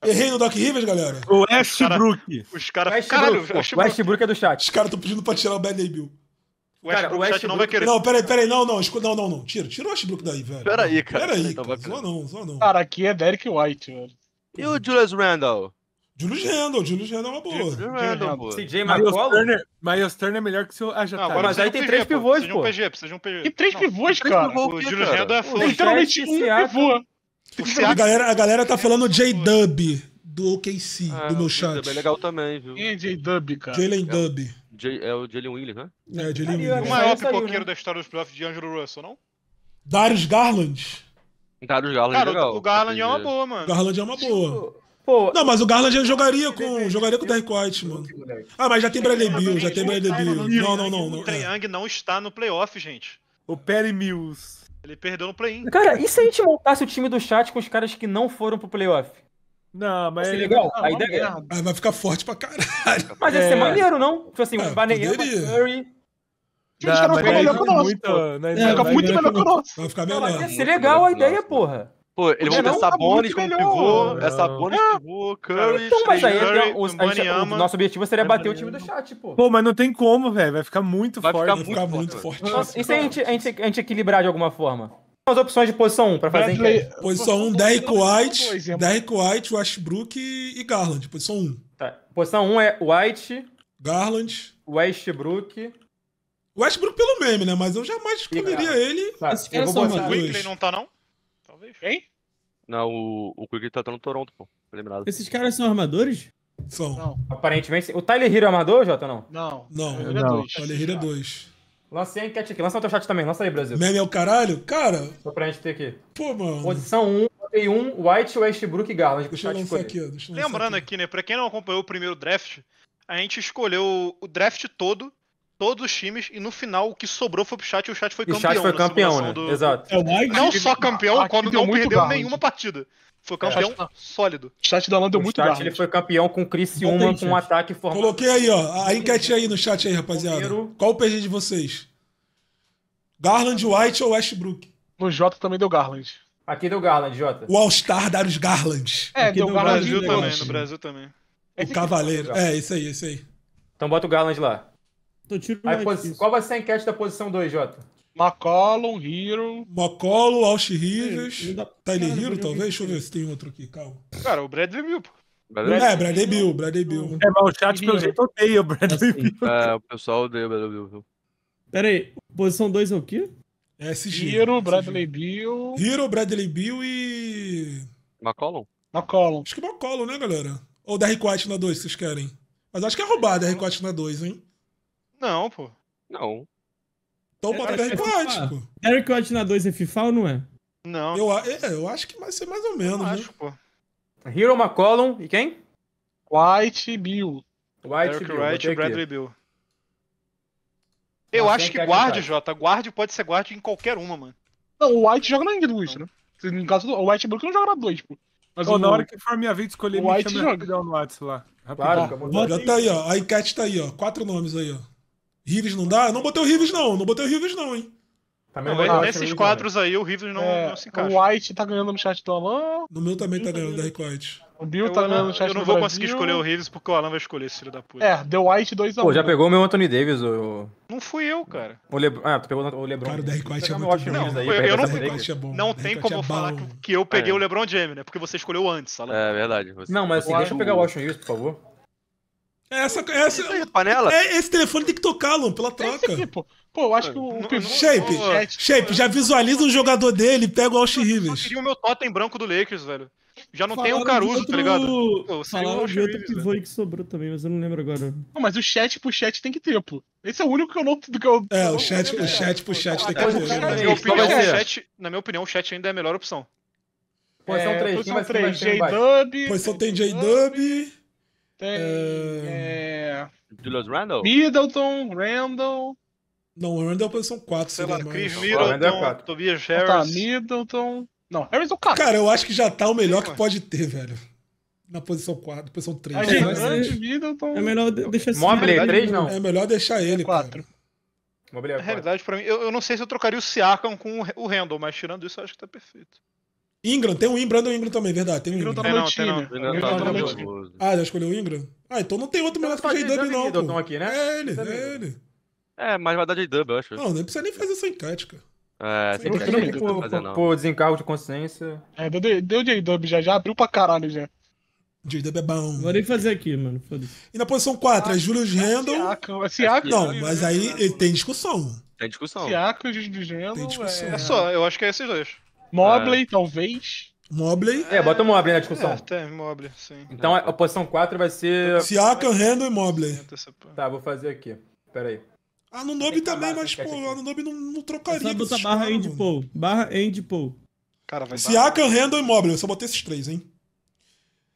Errei no Doc Rivers, galera. O Westbrook. Os caras... Cara, o Westbrook. Westbrook é do chat. Os caras estão pedindo pra tirar o Bradley Beal. O Westbrook, cara, o Westbrook não vai querer. Não, peraí, peraí. Não, não. Não, não, não. Tira, tira o Westbrook daí, velho. Peraí, cara. Peraí, cara. Cara. Só não, só não. Cara, aqui é Derrick White, velho. E o Julius Randle? Julius Randle. Julius Randle é uma boa. Julius Randle. C J McCollum. Miles Turner é melhor que o seu Ajatar. Não, mas aí tem três pivôs, pô. Precisa de um P G. E três pivôs, cara. O Julius Randle é foda. Literalmente um pivô. A galera, a galera tá falando J-Dub do O K C, ah, do meu chat. J-Dub é legal também, viu? Quem é J-Dub, cara? Jalen Dub. É o Jalen Williams, né? É, o Jalen Williams. O maior pipoqueiro da história dos playoffs de D'Angelo Russell, não? Darius Garland. Darius Garland é legal. O Garland é uma boa, mano. Garland é uma boa. Pô, não, mas o Garland jogaria com, jogaria com o Derrick White, mano. Ah, mas já tem Bradley Beal, já tem Bradley Beal. Não, não, não. O Trae Young não está no playoff, gente. O Perry Mills. Ele perdeu no play-in. Cara, e se a gente montasse o time do chat com os caras que não foram pro playoff? Não, mas... Vai ser legal. Não, a ideia é... Aí vai ficar forte pra caralho. Mas ia ser é. maneiro, não? Tipo assim, é, o Banchero, o Curry... Não, os caras vão ficar melhor que o nosso, pô. Vai ficar muito melhor que o nosso. Vai ficar melhor. Mas ia ser legal a ideia, porra. Pô, eles vão ter Sabonis como pivô, essa Sabonis pivô, Curry... Então, mas aí o nosso objetivo seria bater o time do chat, pô. Pô, mas não tem como, velho. Vai ficar muito forte. Vai ficar muito forte. E se a gente equilibrar de alguma forma? As opções de posição um pra fazer enquete. Posição um, Derrick White, Derrick White, Westbrook e Garland. Posição um. Posição um é White... Garland. Westbrook... Westbrook pelo meme, né? Mas eu jamais escolheria ele. O Wickley não tá, não? Hein? Não, o, o Quigley tá no Toronto, pô. Eliminado. Esses caras são armadores? São. Não. Aparentemente. O Tyler Hero é armador, Jota, ou não? Não. Não. Tyler Hero é dois. Tyler Hero é dois. Lancei a enquete aqui. Lança o teu chat também. Lança aí, Brasil. Meme é o caralho? Cara. Só pra gente ter aqui. Pô, mano. Posição um, botei um, White, Westbrook e Garland. Deixa eu lançar aqui, ó. Deixa eu lançar Lembrando aqui. aqui, né? Pra quem não acompanhou o primeiro draft, a gente escolheu o draft todo, todos os times, e no final o que sobrou foi pro chat e o chat foi e campeão. O chat foi campeão, né? Do... Exato. É, não só campeão, quando não perdeu Garland. nenhuma partida. Foi campeão é. sólido. O chat da Alan deu muito Garland. Ele foi campeão com o Criciúma, Botei, com um ataque formado. Coloquei aí, ó, a enquete aí no chat aí, rapaziada. Primeiro... Qual o P G de vocês? Garland, White ou Westbrook? No Jota também deu Garland. Aqui deu Garland, Jota. O All-Star Darius Garland. É, aqui deu, deu Garland. No Brasil também, no Brasil também. O esse Cavaleiro. É, isso aí, isso aí. Então bota o Garland lá. Tô tiro aí, posi... Qual vai ser a enquete da posição dois, Jota? McCollum, Hero... McCollum, Alsh Rivers... Da... Tyler Hero, Hero, talvez? Deixa eu ver se tem outro aqui, calma. Cara, o Bradley Beal, pô. Bradley... É, Bradley Beal, Bradley Beal. É, mas o chat, pelo jeito, odeia o Bradley Beal. É, o pessoal odeia o Bradley Beal. Pera aí, posição dois é o quê? É S G. Hero, Bradley Beal... Hero, Bradley Beal e... McCollum? McCollum. Acho que é McCollum, né, galera? Ou Derrick White na dois, vocês querem? Mas acho que é roubar Derrick White na dois, hein? Não, pô. Não. Então bota Derrick White, pô. Derrick White na dois é FIFA ou não é? Não. Eu, é, eu acho que vai ser mais ou menos, eu acho, né? Pô. Hero, McCollum e quem? White e Bill. White Derrick Bill, White e Bradley Bill. Eu Nossa, acho que guarde, Jota. Guarde pode ser guarde em qualquer uma, mano. Não, o White joga na dois, né? No caso do o White Brook não joga na dois, pô. Mas oh, o... na hora que for a minha vida escolher, o White joga no White lá. Rapidão. Claro, já tá aí, ó. A enquete tá aí, ó. Quatro nomes aí, ó. Rivers não dá? Eu não botei o Rivers, não. Não botei o Rivers, não, hein? Não, vai, nesses quadros aí, o Rivers não, é, não se encaixa. O White tá ganhando no chat do Alan. No meu também tá ganhando, o Derrick White. O Bill tá ganhando no chat do Alan. Eu não vou conseguir escolher o Rivers porque o Alan vai escolher esse filho da puta. É, deu White dois a um. Pô, já pegou o meu Anthony Davis, o... Não fui eu, cara. O Lebron... Ah, tu pegou o Lebron. Cara, o Derrick White é muito bom. Não, eu não fui. Não tem como falar que eu peguei o Lebron James, né? Porque você escolheu antes, Alan. É, verdade. Não, mas assim, deixa eu pegar o Washington Hughes, por favor. Essa, essa, panela? É, esse telefone tem que tocar, Lom, pela troca. Aqui, pô. pô, eu acho que o... o Shape, Shape, já visualiza o jogador dele e pega o Alsh Rivers. Eu queria o meu totem branco do Lakers, velho. Já não Falaram tem o Caruso, outro... tá ligado? Pô, Falaram o de outro pivô que sobrou também, mas eu não lembro agora. Não, mas o chat pro chat tem que ter, pô. Esse é o único que eu não... Que eu... É, o chat pro chat pro chat tem que ter. Na minha opinião, o chat ainda é a melhor opção. Posição três, posição três, J-Dub. Posição tem J-Dub... Tem. É... Julius Randle? Middleton, Randle. Não, o Randle é posição quatro, sei lá. Chris Middleton, Tobias Harris. Tá, Middleton. Não, Harris é o quatro. Cara, eu acho que já tá o melhor que pode ter, velho. Na posição quatro, posição três. É, é melhor deixar esse. Mobley é três, não? É melhor deixar ele. quatro. Mobley é quatro. Na realidade, pra mim, eu, eu não sei se eu trocaria o Siakam com o Randle, mas tirando isso, eu acho que tá perfeito. Ingram, tem o Ingram, o Ingram também, verdade. Tem o Ingram. Tem não, tem não. Ah, já escolheu o Ingram? Ah, então não tem outro melhor que o J-Dub, não, pô. Aqui, né? É ele, é ele. É, mas vai dar J-Dub, eu acho. Não, nem precisa nem fazer essa enquete, cara. É, sem enquete não fazer, não. Pô, desencargo de consciência. É, deu J-Dub já, já abriu pra caralho, já. J-Dub é bom. Vou nem fazer aqui, mano. E na posição quatro, é Julius Randle. Siakam. Não, mas aí tem discussão. Tem discussão. Siakam e Julius Randle. É só, eu acho que é esses dois. Mobley, é. talvez. Mobley. É, bota o Mobley na discussão. É, tem Mobley, sim. Então a posição quatro vai ser... Siakam, Randle e Mobley. Tá, vou fazer aqui. Pera aí. Ah, no Nob também, mas, pô, no Nob não, não trocaria. Só botar barra Andy Paul. Barra Andy Paul. Cara, vai Siakam, Randle e Mobley. Eu só botei esses três, hein?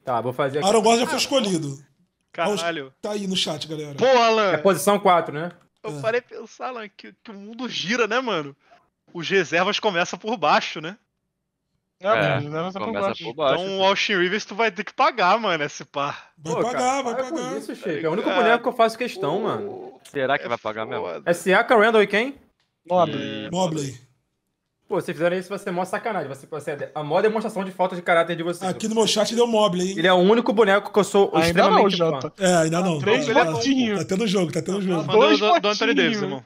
Tá, vou fazer aqui. Aaron Gordon já foi escolhido. Caralho. Tá aí no chat, galera. Pô, Alan. É posição quatro, né? Eu é. parei pensar, Alan, que, que o mundo gira, né, mano? Os reservas começam por baixo, né? É, é, mano, por baixo. Por baixo, então o Austin Rivers tu vai ter que pagar, mano, esse par. Vai Pô, pagar, cara, vai pagar. Com isso, Chico. É o único boneco que eu faço questão, uh, mano. Será que é vai pagar mesmo? É Siaka, Randall e quem? Mobley. É. Mobley. Pô, se fizerem isso vai ser mó sacanagem. Vai ser a maior demonstração de falta de caráter de vocês. Aqui no meu chat deu Mobley, hein? Ele é o único boneco que eu sou ainda extremamente não, fã. É, ainda não. Três botinhos. Tá tendo jogo, tá tendo jogo. Dois do Anthony Davis, irmão.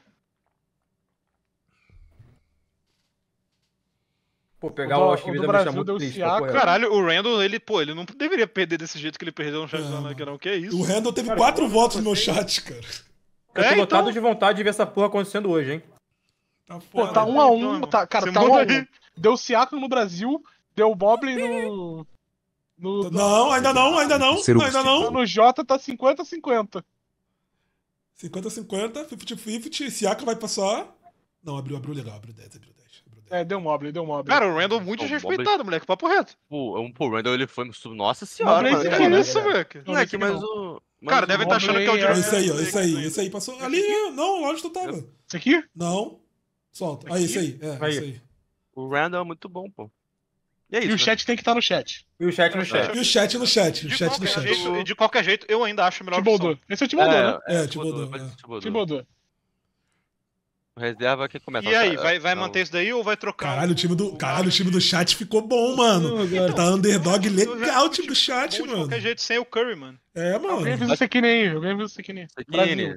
Pô, pegar o Austin Rivers é muito triste. Caralho, o Randall, ele, pô, ele não deveria perder desse jeito que ele perdeu no chat do Alan, não, que é isso. O Randall teve cara, quatro votos no meu chat, cara. É, eu tô lotado então... de vontade de ver essa porra acontecendo hoje, hein. Tá foda. Pô, tá um a um, um um, tá, cara, você tá um a um. Um. Deu Siakam no Brasil, Deu Mobley no... no... Não, ainda não, ainda não, ainda não. No J tá cinquenta a cinquenta. cinquenta a cinquenta, cinquenta a cinquenta, Siaka vai passar. Não, abriu, abriu legal, abriu dez, abriu dez. Abriu dez. É, deu Mobley, deu Mobley. Cara, o Randle muito desrespeitado, oh, moleque, papo reto. Pô, um, pô, o Randle ele foi... Nossa senhora, mano. Que é isso, moleque? Moleque, mas o... Mas cara, deve estar tá achando que é o Jrue. Esse aí, ó, esse aí, esse aí passou. Ali, não, longe tu tava. Esse aqui? Não. Solta. Aí, esse aí. É, esse aí. O Randle é muito bom, pô. E, é isso, e o chat né? tem que estar tá no chat. E o chat no chat. E o chat no chat. De, chat, qualquer, no chat. Jeito, de qualquer jeito, eu ainda acho melhor opção. Esse é o Tibodô, é, né? É, é Tibodô. É. Tibodô. O reserva que começa. E aí, vai, vai manter isso daí ou vai trocar? Caralho, o time do, caralho, o time do chat ficou bom, mano. Então, tá underdog legal o time do chat, mano. De qualquer jeito, sem o Curry, mano. É, mano. Alguém viu o Sekine. Alguém viu o Sekine. Brasil.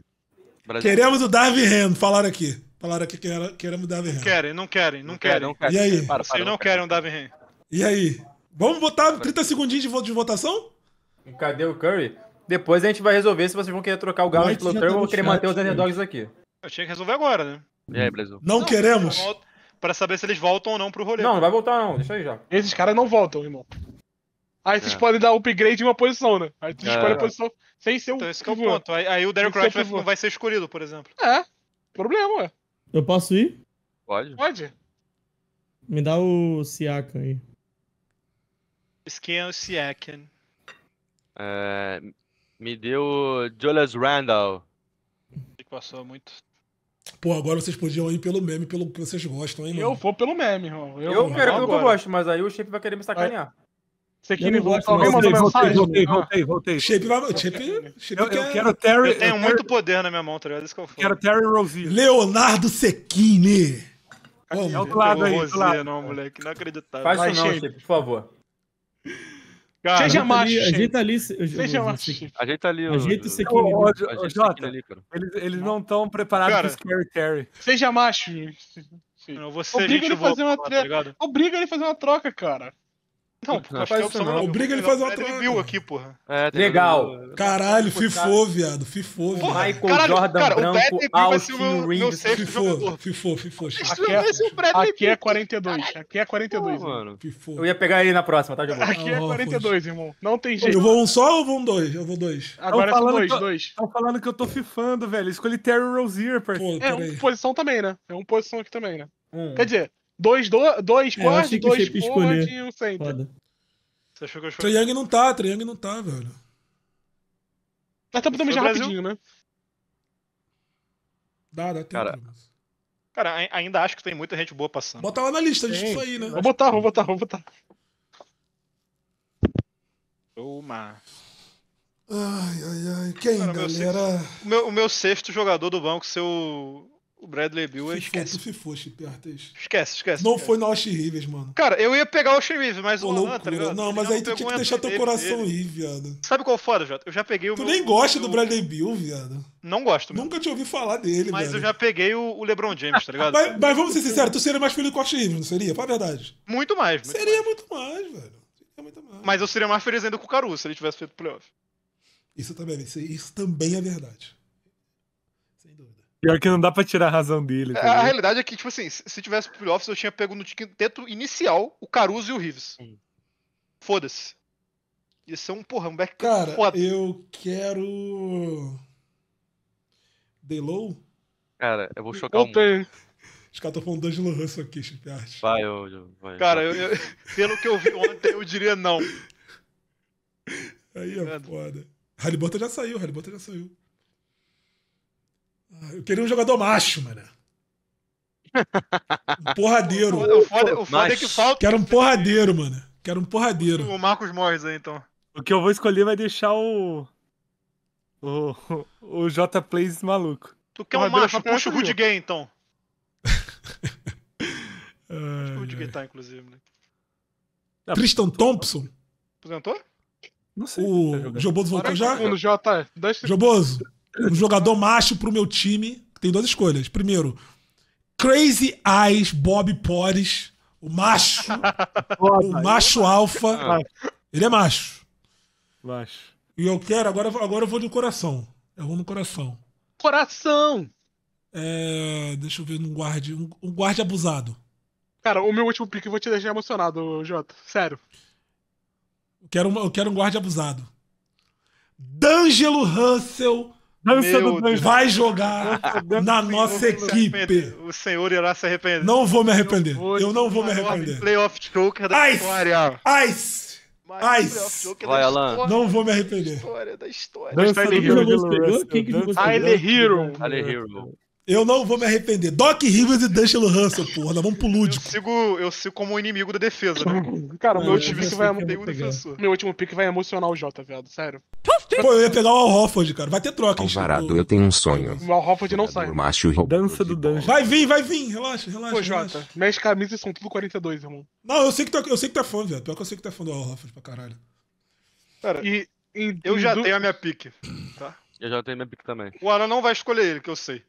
Brasil. Queremos o Darvin Ham, falaram aqui. Falaram aqui que queremos o Darvin Ham. Não querem, não querem, não querem. E aí? Vocês não querem o Darvin Ham. E aí? Vamos botar trinta segundinhos de voto de votação? Cadê o Curry? Depois a gente vai resolver se vocês vão querer trocar o Garland pelo Curry ou vão querer manter os underdogs aqui. Eu tinha que resolver agora, né? E aí, Brasil? Não, não queremos! Pra saber se eles voltam ou não pro rolê. Não, não vai voltar não, deixa aí já. Esses caras não voltam, irmão. Aí vocês é. podem dar upgrade em uma posição, né? Aí vocês é. escolhem a posição sem ser o... Então esse que é o ponto. Aí, aí o Derrick White vai, vai ser escolhido, por exemplo. É, problema, ué. Eu posso ir? Pode. Pode. Me dá o Siakam aí. Skin Siakam. É, me deu Julius Randle. Que passou muito. Pô, agora vocês podiam ir pelo meme, pelo que vocês gostam, hein, mano? Eu vou pelo meme, irmão. Eu, eu quero pelo que eu gosto, mas aí o Shape vai querer me sacanear. Você que me gosta, alguém mandou mensagem? Voltei, voltei, voltei. Shape vai... Shape... Shape eu, quer... eu quero Terry... Eu tenho eu muito quero... poder na minha mão, tá ligado? Isso que eu falo. Quero Terry Rozier. Leonardo Sekine. Vamos. É o lado aí, do lado. Não, moleque, não acreditava. Faz vai, isso não, Shape, por favor. Cara, ajeita macho, ali, ajeita ali, ajeita ali, ajeita ali, ajeita isso aqui. Eles, eles não estão preparados para o Scary Terry. Seja macho. Não, você obriga ele a fazer uma troca. Obriga ele a fazer uma troca, cara. Não, não, faz isso não. Obriga ele a fazer uma troca. Aqui, porra. É, legal. Caralho, fifô, viado, fifô, viado. Michael Jordan Branco, Austin Reeves, fifô, fifô, fifô. Aqui é quarenta e dois, aqui é quarenta e dois, mano. Eu ia pegar ele na próxima, tá, João? Aqui é quarenta e dois, irmão. Não tem jeito. Eu vou um só ou vou um dois? Eu vou dois. Agora são dois, dois. Estão falando que eu tô fifando, velho. Escolhi Terry Rozier, parceiro. É uma posição também, né? É uma posição aqui também, né? Quer dizer... Dois, do, dois é, guards, dois forward e um center. Você achou que eu Trae Young não tá, Trae Young não tá, velho. Mas tá também já rapidinho, né? Dá, dá tempo. Cara, cara, ainda acho que tem muita gente boa passando. Bota lá na lista, deixa isso aí, né? Vou botar, vou botar, vou botar. Toma. Ai, ai, ai. Quem, cara, galera? Meu sexto, o, meu, o meu sexto jogador do banco, seu... O Bradley Beal é esquece. Fifo, Chip, esquece, esquece. Não cara. Foi na Austin Rivers, mano. Cara, eu ia pegar o Austin Rivers, mas o Alan, tá ligado? Não, mas aí tu tinha que deixar teu coração ir, viado. Sabe qual foda, Jota? Eu já peguei o Tu meu, nem gosta meu... do Bradley Beal, viado. Não gosto mesmo. Nunca te ouvi falar dele, mas velho. Eu já peguei o, o LeBron James, tá ligado? mas, mas vamos ser sinceros, tu seria mais feliz com o Austin Rivers, não seria? Pra verdade. Muito mais. Muito seria mais. muito mais, velho. Seria muito mais. Mas eu seria mais feliz ainda com o Caruso, se ele tivesse feito playoff. Isso também, isso, isso também é verdade. Pior que não dá pra tirar a razão dele. Tá a, a realidade é que, tipo assim, se, se tivesse playoffs, eu tinha pego no quinteto inicial o Caruso e o Reeves. Hum. Foda-se. Ia ser um porra, um back. Cara, foda. Eu quero... Delo? Cara, eu vou chocar um... Os caras estão falando do Angelo Russell aqui, Chip Arte. Vai, eu, eu, vai. Cara, eu, eu, pelo que eu vi ontem, eu diria não. Aí é foda. Haliburton já saiu, Haliburton já saiu. Eu queria um jogador macho, mano. Um porradeiro. O foda, o foda é que falta. Quero um porradeiro, mano. Quero um porradeiro. O Marcos Morris aí, então. O que eu vou escolher vai deixar o... O, o J. Plays maluco. Tu quer um macho? Puxa o Rudy Gay, então. Acho que o Rudy Gay tá, inclusive, né? Tristan Thompson? Aposentou? Não sei. O Joboso voltou já? Joboso. Um jogador macho pro meu time. Tem duas escolhas. Primeiro, Crazy Eyes Bob Porres. O macho. O macho alfa. Ele é macho. Macho. E eu quero, agora, agora eu vou no coração. Eu vou no coração. Coração! É, deixa eu ver, um guarde. Um, um guarde abusado. Cara, o meu último pick eu vou te deixar emocionado, Jota. Sério. Eu quero, eu quero um guarda abusado. D'Angelo Russell Meu vai Deus. jogar Deus na Deus nossa Deus equipe. Deus. O senhor irá se arrepender. Não vou me arrepender. Eu, vou eu não vou me arrepender. Playoff Joker da Ice, história. Ice! Ice! Vai, Alan. Não vou me arrepender. Da história, da história. Dança Dança Hero. Hero. Quem que Hero. Hero. Eu não vou me arrepender. Doc Rivers e D'Angelo Russell, porra. Nós vamos pro lúdico. Eu sigo, eu sigo como inimigo da defesa, né? Cara, o meu último pick vai emocionar o defensor. Meu último pick vai emocionar o Jota, viado. Sério. Pô, eu ia pegar o Al Horford, cara. Vai ter troca, hein? Alvarado, eu tenho um sonho. O Al Horford não sai. Macho, dança do Dança. Vai vir, vai vir. Relaxa, relaxa. Pô, Jota, relaxa. Minhas camisas são tudo quarenta e dois, irmão. Não, eu sei que tu tá, é tá fã, viado. Pior que eu sei que tu tá é fã do Al Horford pra caralho. Cara, e, em, eu já do... tenho a minha pick, tá? Eu já tenho a minha pick também. O Alan não vai escolher ele, que eu sei.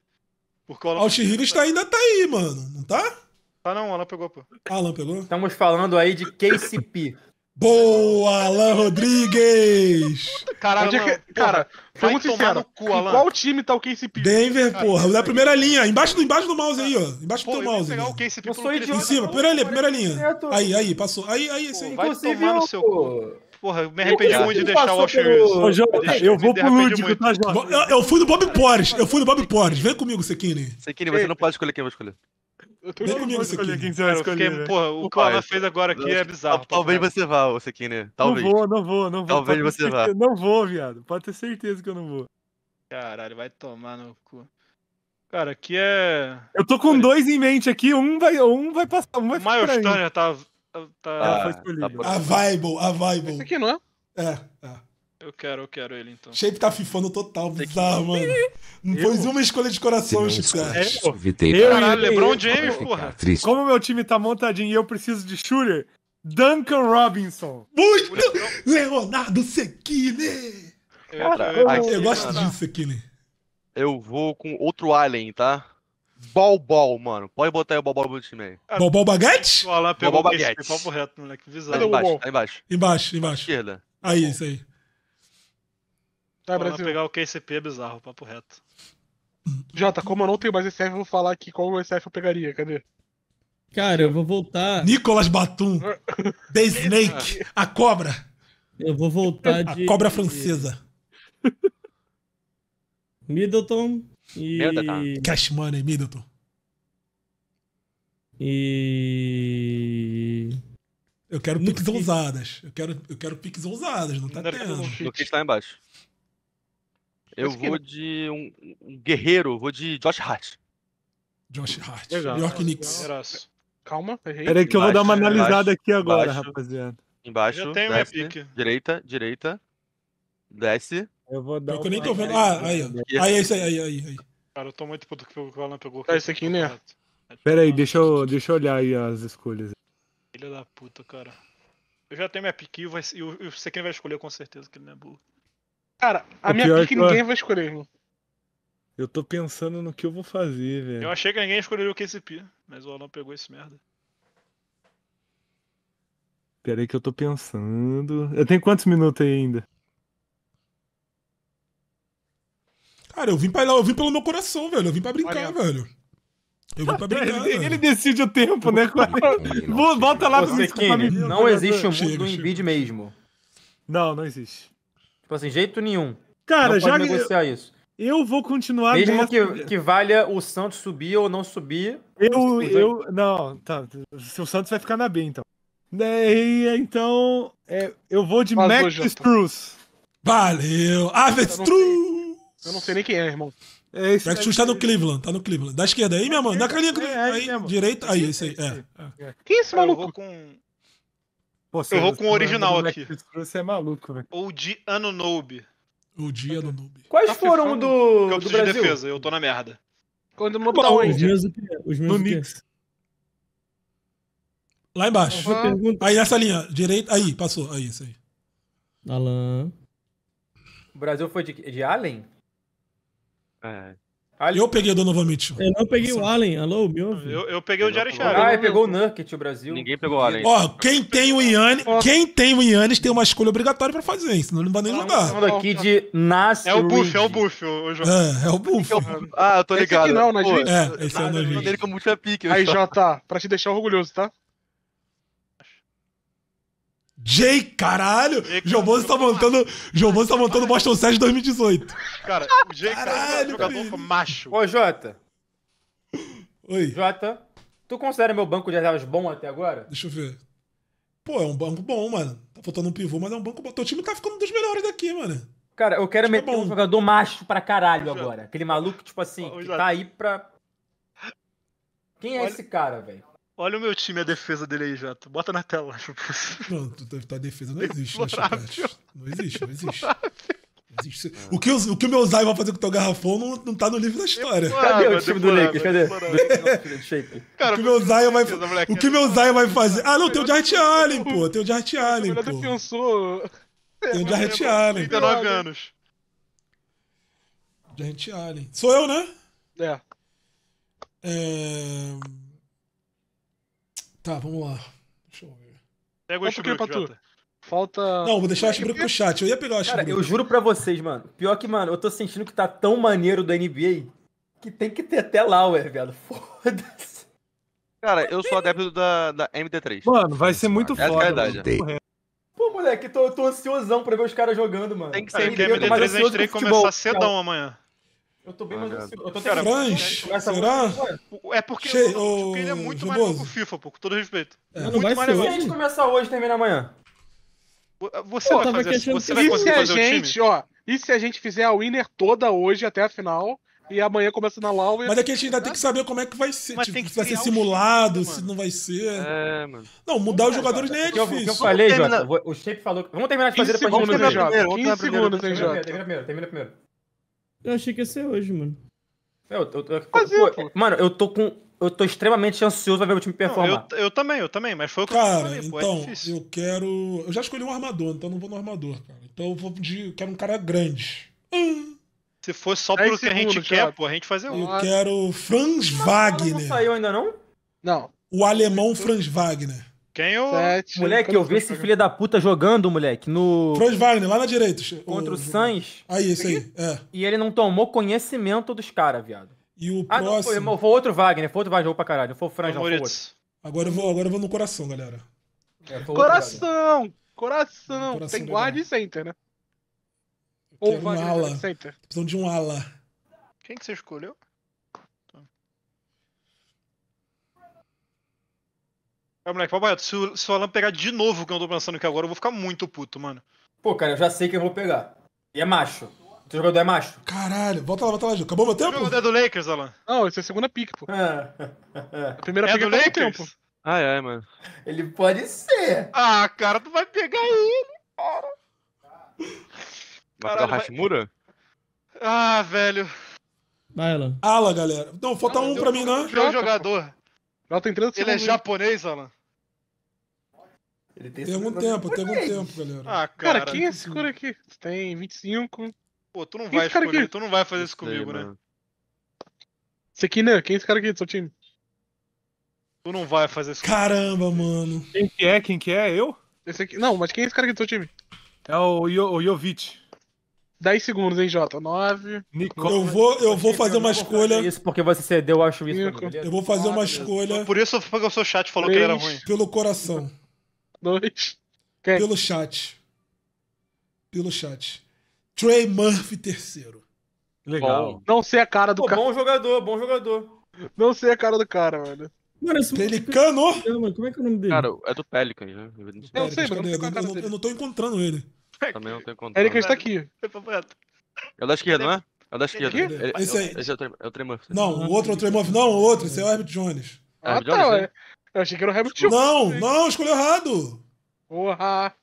Porque o Alan... Al Horford tá... ainda tá aí, mano. Não tá? Tá não, o Alan pegou, pô. Alan pegou? Estamos falando aí de K C P. Boa, Alan Rodrigues! Caralho, é que... cara, vamos tomar no cu, Alan. Qual time tá o K C P? Denver, cara, porra, da primeira linha, embaixo do, embaixo do mouse aí, ó. Embaixo do pô, teu mouse. Pegar o K C P em cima, primeira linha, primeira linha. Aí, aí, passou. Aí, aí, esse aí. Vai tomar no seu cu. Porra, eu me arrependi eu, muito de deixar o Alchir. Eu, eu vou pro lúdico, tá, Jorge? Eu, eu fui no Bob Porres, eu fui no Bob Porres. Vem comigo, Sekine. Sekine, você não pode escolher quem vai escolher. Eu tô comigo, Sekine. Porra, o que o Alan fez agora aqui é bizarro. Talvez você vá, ô Sekine. Talvez. Não vou, não vou, não vou. Talvez você vá. Não vou, viado. Pode ter certeza que eu não vou. Caralho, vai tomar no cu. Cara, aqui é... Eu tô com dois em mente aqui. Um vai, um vai passar, um vai ficar pra mim. O Milestone já tá... Tá, ah, tá a Viable, a Viable. Esse aqui, não é? É, é. Eu quero, eu quero ele, então. Shape tá fifando total, bizarro, mano. Não pôs uma escolha de coração, Chico. É, eu, caralho, LeBron James, porra. Como meu time tá montadinho e eu preciso de shooter, Duncan Robinson. Muito! Leonardo Sekine! Cara, eu, eu gosto disso, Sekine. Eu vou com outro alien, tá? Bol Bol, mano. Pode botar aí o Bol Bol do time aí. Ah, Bol Bol Baguete? O Alan pegou Bol Bol Baguete. Papo reto, moleque. Visado. Tá embaixo, tá embaixo. Embaixo, embaixo. Esquerda. Aí, bom. Isso aí. Tá, o Brasil. Pegar o K C P é bizarro, papo reto. Jota, como eu não tenho mais S F, eu vou falar aqui qual S F eu pegaria. Cadê? Cara, eu vou voltar... Nicolas Batum. The Snake. A cobra. Eu vou voltar de... A cobra francesa. Middleton... E... Middleton. Cash Money, Middleton. E... Eu quero piques que... ousadas. Eu quero, eu quero piques ousadas, não tá não tendo. O que está embaixo. Eu Esse vou que... de um, um guerreiro, vou de Josh Hart. Josh Hart. Legal. New York Knicks. Legal. Calma, errei. Peraí que embaixo, eu vou dar uma analisada embaixo, aqui agora, embaixo, rapaziada. Embaixo, eu tenho desce, minha pique. Direita, direita. Desce. Eu vou dar. Eu um... nem tô vendo. Ah, aí, ó. Aí, é isso aí, aí, aí, aí. Cara, eu tô muito puto que o Alan pegou. Tá, esse aqui, né? Pera aí, deixa eu, deixa eu olhar aí as escolhas. Filha da puta, cara. Eu já tenho minha pique e o Sekine vai escolher com certeza, que ele não é burro. Cara, a o minha pique eu... ninguém vai escolher, irmão. Eu tô pensando no que eu vou fazer, velho. Eu achei que ninguém escolheria o K C P, mas o Alan pegou esse merda. Pera aí que eu tô pensando. Eu tenho quantos minutos aí ainda? Cara, eu vim pra lá, eu vim pelo meu coração, velho. Eu vim pra brincar, Olha. velho. Eu vim pra brincar. Ele, ele decide o tempo, né? Volta lá pra você. Não existe o mundo do Embiid mesmo. Não, não existe. Tipo assim, jeito nenhum. Cara, não já pode negociar eu, isso. Eu vou continuar. Mesmo que, que valha o Santos subir ou não subir. Eu. eu não, tá. O Santos vai ficar na B, então. Daí, então. É, eu vou de Mas Max Struz. Valeu! Avestruz! Eu não sei nem quem é, irmão. É esse Max Strus tá no Cleveland, tá no Cleveland. Da esquerda aí, minha mano. Da carinha é, é, aí, é, direita. Aí, esse aí. É. É. Quem é esse maluco? Eu vou com. Pô, eu vou com o original aqui. Você é maluco, velho. Ou de Anunobi. Ou de Anunobi. Quais tá foram fifando? do. Eu do Brasil? De defesa, eu tô na merda. Quando não tá onde? Os meus o quê? Os meus o quê? Lá embaixo. Uhum. Aí nessa linha, direita. Aí, passou. Aí, isso aí. Alan. O Brasil foi de, de Allen? É. Alice. Eu peguei o Donovan Mitchell. Eu não peguei Nossa. o Allen. Alô, meu filho. Eu, eu peguei eu o Jarrett Allen. Ah, pegou o Nurkic, o Brasil. Ninguém pegou o Allen. Ó, quem tem o Giannis, quem tem o Giannis tem uma escolha obrigatória pra fazer, senão ele não vai nem jogar. Aqui de Nasty é o Buff, é o Buff. É, é o Buff. Ah, eu tô ligado. Esse aqui não, na gente. É, esse é o Nurkic. Aí, Jota, pra te deixar orgulhoso, tá? Jay, caralho! João tá montando João tá montando Boston Celtics dois mil e dezoito. Cara, o Jay, caralho, cara, jogador macho. Ô, Jota. Oi. Jota, tu considera meu banco de reservas bom até agora? Deixa eu ver. Pô, é um banco bom, mano. Tá faltando um pivô, mas é um banco bom. Teu time tá ficando um dos melhores daqui, mano. Cara, eu quero meter um jogador macho pra caralho agora. Aquele maluco, tipo assim, que tá aí pra... Quem é esse cara, velho? Olha o meu time, a defesa dele aí, Jato. Bota na tela. Não, a defesa não existe, né, Chiclete? Não existe, não existe. Não existe. O, que os, o que o meu Zay vai fazer com o teu garrafão não, não tá no livro da história. Cadê o time do Lakers? Cadê? Cara, o que o meu Zay vai, vai, vai fazer? Ah, não, tem o Jarrett Allen, pô. Tem o Jarrett Allen, pô. Tem o Jarrett Allen. trinta e nove anos. Jarrett Allen. Sou eu, né? É. É... Tá, vamos lá. Deixa eu ver. Pega o Ashbrook pra tu. Falta... Não, vou deixar o Ashbrook pro chat. Eu ia pegar o Ashbrook. Cara, eu juro pra vocês, mano. Pior que, mano, eu tô sentindo que tá tão maneiro da N B A que tem que ter até Lauer, velho. Foda-se. Cara, eu sou adepto da, da M D três. Mano, vai ser muito ah, foda. É verdade. Pô, moleque, eu tô, tô ansiosão pra ver os caras jogando, mano. Tem que ser que a M D três tem que começar cedão amanhã. Eu tô bem ah, mais ansioso. Eu tô cara, Franz, né? Será? É porque, che... o... porque ele é muito Juboso. mais novo que o FIFA, pô, com todo respeito. É, não muito vai mais ser. Se a gente começa hoje e termina amanhã? Você pô, vai fazer assim, você vai conseguir fazer o gente, time? Ó, e se a gente fizer a winner toda hoje até a final e amanhã começa na Lau? Mas é que a gente ainda tem que saber como é que vai ser. Mas tipo, se vai ser simulado, time, se não vai ser. É, mano. Não, mudar vamos os jogadores nem é difícil. Eu falei, Jota. O Shape falou que... Vamos terminar de fazer depois de quinze segundos, hein, Jota? Termina primeiro, termina primeiro. Eu achei que ia ser hoje, mano. Eu, eu, eu, Fazia, pô, mano, eu tô com. Eu tô extremamente ansioso pra ver o time performar. Não, eu, eu também, eu também, mas foi o que cara, eu falei, pô, então, é difícil. Eu quero. Eu já escolhi um armador, então eu não vou no armador, cara. Então eu vou de. Eu quero um cara grande. Hum. Se fosse só pelo que a gente quer, já. pô, a gente fazia um. Eu lado. quero Franz Wagner. Não saiu ainda, não? Não. O alemão Franz Wagner. Quem eu... Sete, moleque, eu vi esse filho da puta jogando, moleque, no... Franz Wagner, lá na direita. Contra o, o Suns. Aí, isso aí, é. E ele não tomou conhecimento dos caras, viado. E o ah, próximo... Ah, não, foi, foi outro Wagner, foi outro Wagner, jogou pra caralho. Foi o Franz, não, foi outro. Agora eu vou, agora eu vou no coração, galera. É, coração! Outro, coração! coração! Tem guarda e center, né? Ou um Wagner ala. Center. Precisam de um ala. Quem que você escolheu? É, moleque, papai, se o, se o Alan pegar de novo o que eu tô pensando que agora, eu vou ficar muito puto, mano. Pô, cara, eu já sei que eu vou pegar. E é macho. O teu jogador é macho. Caralho, volta lá, volta lá, Ju. Acabou meu tempo? O jogador é do Lakers, Alan. Não, esse é a segunda pick, pô. É. A primeira é pick do é Lakers? Tempo. Ai, ai, mano. Ele pode ser. Ah, cara, tu vai pegar ele, cara. Vai pegar o Hashimura? Ah, velho. Vai, Alan. Ala, galera. Não, falta Não, um pra mim, né? Jogador. jogador. Ele é japonês, Alan. Ele tem, tem algum tempo, tem algum tempo, galera. Ah, cara, cara, quem é esse cara aqui? Tem vinte e cinco. Pô, tu não, vai, escolher, tu não vai fazer isso comigo, sei, né? Esse aqui, né? Quem é esse cara aqui do seu time? Tu não vai fazer isso comigo. Caramba, mano. Quem que é? Quem que é? Eu? Esse aqui... Não, mas quem é esse cara aqui do seu time? É o, Io, o Jovic. dez segundos, hein, Jota? nove. Nicolas. Eu vou, eu vou fazer uma escolha. Isso porque você cedeu, eu acho isso. Eu vou fazer uma escolha. Por isso que o seu chat falou que ele era ruim. Pelo coração. dois. Pelo chat. Pelo chat. Trey Murphy, terceiro. Legal. Não sei a cara do cara. Bom jogador, bom jogador. Não sei a cara do cara, mano. Mano, esse Pelicano? Como é que é o nome dele? Cara, é do Pelicans, né? Eu sei, mano. Eu não tô encontrando ele. Também não tenho contato. Ele que está aqui. É o da esquerda, não é? É o da esquerda. Ele, esse aí. Esse é o Trey Murphy. Não, o outro é o Trey Murphy. Não, o outro. Esse é o Herbert Jones. Ah, tá. Eu achei que era o Herbert Jones. Não, não, escolheu errado. Porra.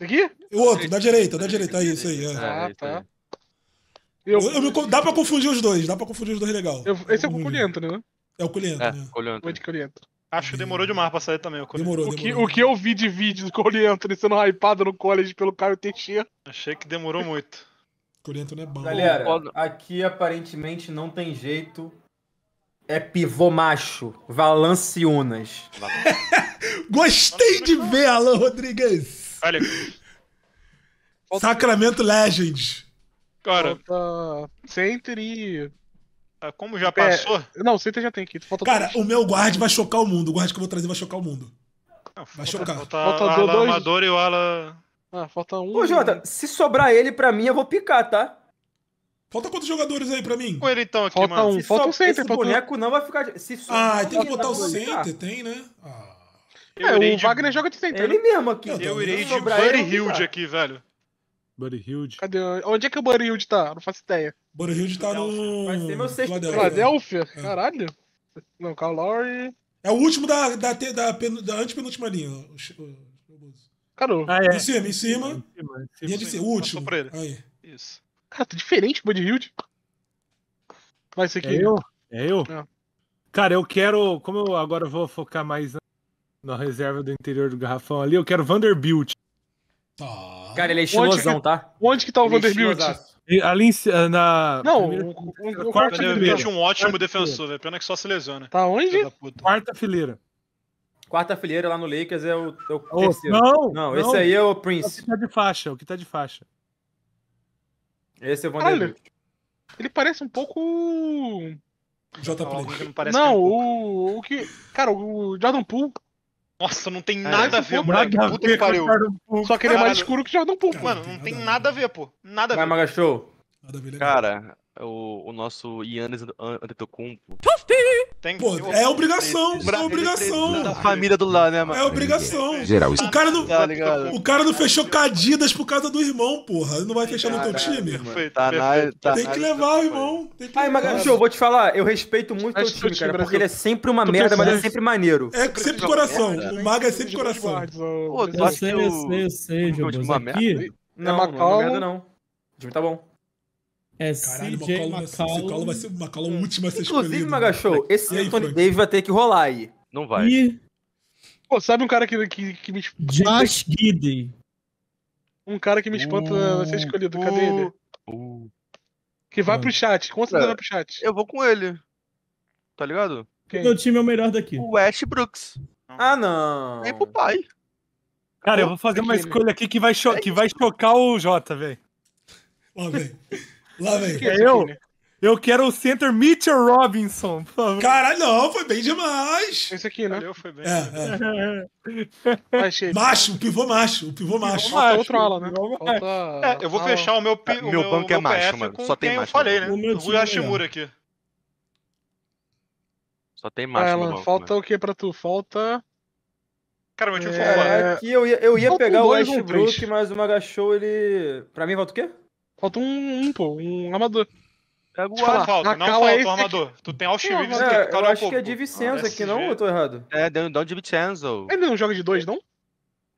Esse aqui? O outro, da direita, da direita. Aí, isso aí. É. Ah, tá. Eu, eu, eu me, dá pra confundir os dois. Dá pra confundir os dois legal. Eu, esse é o Coliento, né? É o Coliento, é, né? Coliento. Acho que demorou demais pra sair também. O demorou, o que, demorou. O que eu vi de vídeo do Collin Sexton sendo hypado no college pelo Caio Teixeira. Achei que demorou muito. Corinthians não é bom. Galera, aqui aparentemente não tem jeito. É pivô macho. Valanciunas. Gostei de ver, Alan Rodrigues. Olha aqui. Sacramento Legends. Cara, falta center e... Como já passou? É... Não, center já tem aqui. Falta Cara, dois. O meu guard vai chocar o mundo. O guard que eu vou trazer vai chocar o mundo. Não, vai falta, chocar. Falta, falta o ala dois... armador e o ala... Ah, falta um. Ô, Jota, se sobrar ele pra mim, eu vou picar, tá? Falta quantos jogadores aí pra mim? Com ele então aqui, falta mano. Um, falta um center. Esse falta boneco um... não vai ficar... Se ah, tem que botar o center, tem, né? Ah. É, o de... Wagner joga de center. Ele mesmo aqui. Eu, eu irei de Buddy Hield aqui, velho. Buddy Hield. Cadê? Onde é que o Buddy Hield tá? Não faço ideia. Buddy Hield tá no... Vai ser meu sexto. Philadelphia? É. Caralho. Não, Kyle Lowry... É o último da, da, da, da, da antepenúltima linha. Cara, ah, é. Em cima, em cima. Linha de cima, último. Aí. Isso. Cara, tá diferente o Buddy Hield. Vai ser aqui. É eu? É eu? É. Cara, eu quero... Como eu agora vou focar mais na, na reserva do interior do garrafão ali, eu quero Vanderbilt. Tá. Cara, ele é estilosão, onde, tá? Onde que tá o ele Vanderbilt? É ali em, na... Não, primeira, o, o, o quarta Vanderbilt é um ótimo defensor, velho. Pena que só se lesiona. Tá onde? Quarta fileira. Quarta fileira lá no Lakers é o, é o oh, terceiro. Não, não, esse não. Aí é o Prince. O que tá de faixa, o que tá de faixa. Esse é o Vanderbilt. Ah, ele parece um pouco... J. Não, não, não é um o, o que... Cara, o Jordan Poole... Nossa, não tem nada é, a ver, moleque. Puta que pariu. Só que ele é mais escuro que Jordan Poole. Mano, não tem nada a ver, pô. Nada a ver. Vai, Maga Show. Nada a ver, legal. Cara... O, o nosso Giannis Antetokounmpo. Tem que... Pô, é obrigação, é obrigação. Da família do lado, né, mano? É obrigação. Geral, o cara não, tá o cara não fechou Cadidas por causa do irmão, porra. Ele não vai fechar no teu time? Tá na, tá tem que levar o irmão. Tem que levar. Ai, Magalhães, vou te falar, eu respeito muito o teu time, cara, porque ele é sempre uma merda, mas é sempre maneiro. É sempre coração. O Maga é sempre coração. Pô, tu acha que eu sei, uma merda? Não, não é merda, não. O time tá bom. É, caralho, o Macaulay vai ser o Macaulay último a ser escolhido. Inclusive, Magachou, esse aí, Anthony Davis vai ter que rolar aí. Não vai. E... Pô, sabe um cara que, que, que me espanta? Josh Giddey. Um cara que me espanta uh, vai ser escolhido. Uh, Cadê ele? Uh, que vai uh, pro chat. Com certeza vai pro chat. Eu vou com ele. Tá ligado? Quem? O meu time é o melhor daqui. O Westbrook. Ah, não. Nem pro pai. Cara, eu vou fazer uma escolha aqui que vai, cho- que vai chocar o Jota, velho. Ó, velho. Lá vem. É eu, eu quero o center Mitchell Robinson. Caralho, não, foi bem demais. Esse aqui, né? Valeu, foi bem. É, é. Achei. Macho, o pivô macho, o pivô macho. Pivô macho. Outra ala, né? Outra... É, eu vou fechar o meu pivô. O meu, meu banco é macho, mano. Só tem macho. Eu falei, né? O Rui Hashimura aqui. Só tem macho. Ah, ela, falta mano. O que pra tu? Falta... Cara, meu time foi é... Aqui eu ia, eu ia pegar o Westbrook, mas o Magachou, ele... Pra mim, falta o quê? Falta um, um, pô, um armador. Pega o falar, falta, não falta é um armador. Aqui. Tu tem Alchivives aqui. É, eu acho um que é DiVincenzo ah, aqui, não? Ou eu tô errado? É, dá um DiVincenzo. Ele não joga de dois, não?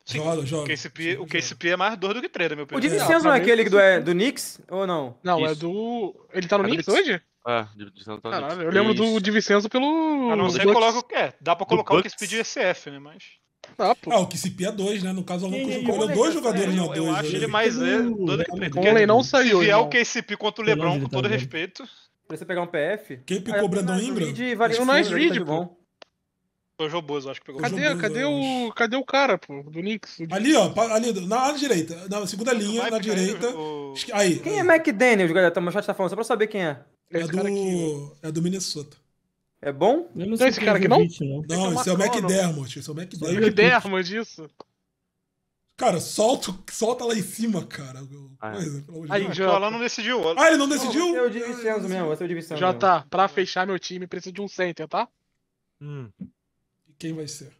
Sim, joga, joga. O K C P, o K C P é mais dois do que três, meu primo. O DiVincenzo não é aquele do, é, do Knicks? Ou não? Não, isso. É do... Ele tá no é Knicks hoje? É, DiVincenzo tá no Knicks. Caralho, eu lembro isso. Do DiVincenzo pelo... A não ser que coloca o que dá pra colocar o K C P de E C F, né, mas... Ah, ah, o que se pia é dois, né? No caso, o Alan escolheu é, dois jogadores, não é, dois. Eu acho ele mais é, dois que três. Conley não saiu. Se vier o K C P contra o LeBron, com todo respeito. Precisa pegar um P F. Quem picou o Brandon Ingram? O Nice Reed, pô. Foi o Joboso, acho que pegou. Cadê, Joboso, cadê, o, cadê o cara, pô, do Knicks? Ali, ó, ali, na, na direita. Na segunda linha, na direita. O... Aí. Quem é McDaniels, galera? O chat tá falando, só pra saber quem é. É do, é do Minnesota. É bom? Eu não sei esse cara aqui não? Não, não esse é o McDermott. Esse é o McDermott. McDermott, isso. Cara, solta, solta lá em cima, cara. Ah, coisa, aí, o Joel não decidiu. Ah, ele não decidiu? Eu disse mesmo, eu sou o Divincenzo. Já tá, pra fechar meu time, preciso de um center, tá? Hum. E quem vai ser?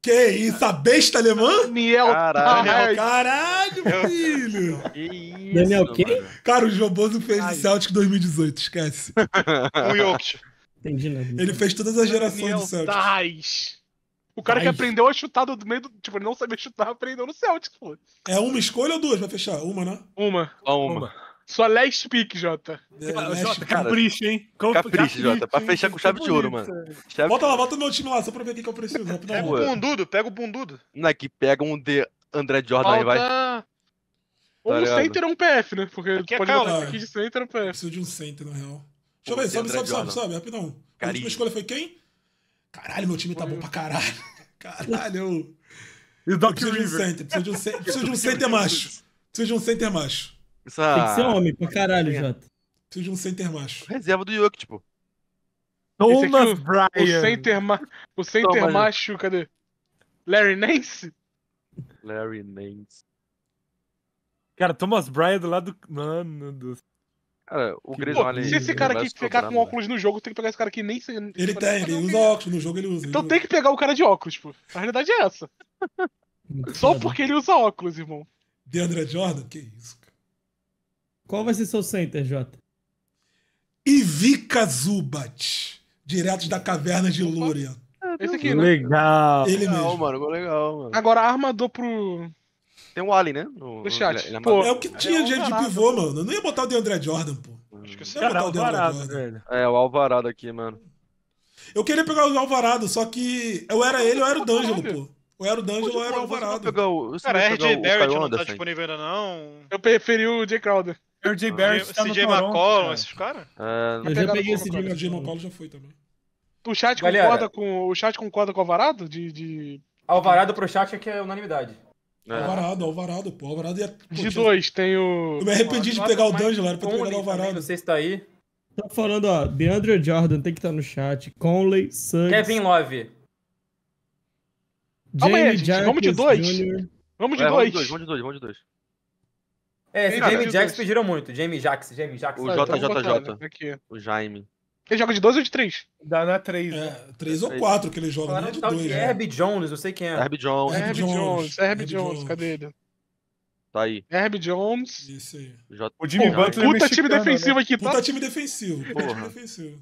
Que isso, a besta alemã? Daniel Caralho, Caralho filho! Que isso, Daniel quem? Cara, o Joboso fez o Celtic dois mil e dezoito, esquece. O Jokic. Entendi, né? Ele fez todas as gerações Daniel do Celtic. Tais. O cara Tais. Que aprendeu a chutar do meio do... Tipo, ele não sabia chutar, aprendeu no Celtic, pô. É uma escolha ou duas vai fechar? Uma, né? Uma. Ó, uma. uma. Só last pick, Jota. É, Jota, capricha, hein? Capricha, capricha Jota. Pra fechar com chave de ouro, mano. Chave... Bota lá, bota no meu time lá, só pra ver o que eu preciso. Pega o bundudo, pega o bundudo. Não é que pega um de André Jordan aí, vai. Ou tá um ligado? Center ou um P F, né? Porque aqui é pode botar aqui de center ou um P F. Preciso de um center, na real. Deixa eu ver, sobe, sobe, sobe, sobe, rapidão. A última escolha foi quem? Caralho, meu time tá bom pra caralho. Caralho. E o Doc River. Preciso de um center, preciso de um center macho. Preciso de um center macho. Essa... Tem que ser homem pra caralho, Jota. Preciso de um center macho. Reserva do York, tipo. Thomas Bryan. O center, ma... o center Thomas. macho, cadê? Larry Nance? Larry Nance. Cara, Thomas Bryan do lado do... Mano do... Cara, o Grês olha aí. Se esse cara aqui ficar com óculos no jogo, tem que pegar esse cara aqui nem... Ele tem, ele usa óculos no jogo, ele usa. Então ele tem usa. que pegar o cara de óculos, pô. A realidade é essa. Só porque ele usa óculos, irmão. DeAndre Jordan? Que isso, cara. Qual vai ser seu center, Jota? Ivica Zubac. Direto da caverna de Lúria. Esse aqui, né? Legal. Ele legal, mesmo. Mano, legal, mano. Agora, armador pro... Tem um Allen, né? No, no chat. Ele, ele pô, é o que tinha é gente de pivô, mano. Eu não ia botar o DeAndre Jordan, pô. Acho que eu não ia botar o DeAndre Jordan. Velho. É, o Alvarado aqui, mano. Eu queria pegar o Alvarado, só que eu era ele ou era o D'Angelo, pô. Ou era o D'Angelo ou era o Alvarado. O, cara, R J Barrett não tá disponível ainda, não. Eu preferi o Jay Crowder. R J Barrett, C J McCollum, esses caras? Eu já peguei esse Jay C J McCollum, já foi também. O chat concorda com o Alvarado? Alvarado pro chat é que é unanimidade. É. Alvarado, Alvarado, pô. Alvarado ia... pô, de dois, tem o... Eu me arrependi de pegar o D'Angelo, era pra ter pegado o Alvarado. Não sei se tá aí. Tá falando, ó, DeAndre Jordan tem que estar tá no chat. Conley, Suggs... Kevin Love. Calma aí, gente. Vamos de dois? Vamos de, é, dois. Vamos de dois, vamos de dois. É, esse Jamie Jackson pediram muito. Jamie Jackson, Jamie Jackson. O J J J. O Jaime. Ele joga de dois ou de três? Dá na três. É, três ou quatro que ele joga, claro, não é de dois. É Herb Jones, eu sei quem é. Herb Jones. Herb Jones, Herb Jones, cadê ele? Tá aí. Herb Jones. Isso aí. O Jimmy Butler. Puta time defensivo aqui, tá? Puta time defensivo, puta time defensivo.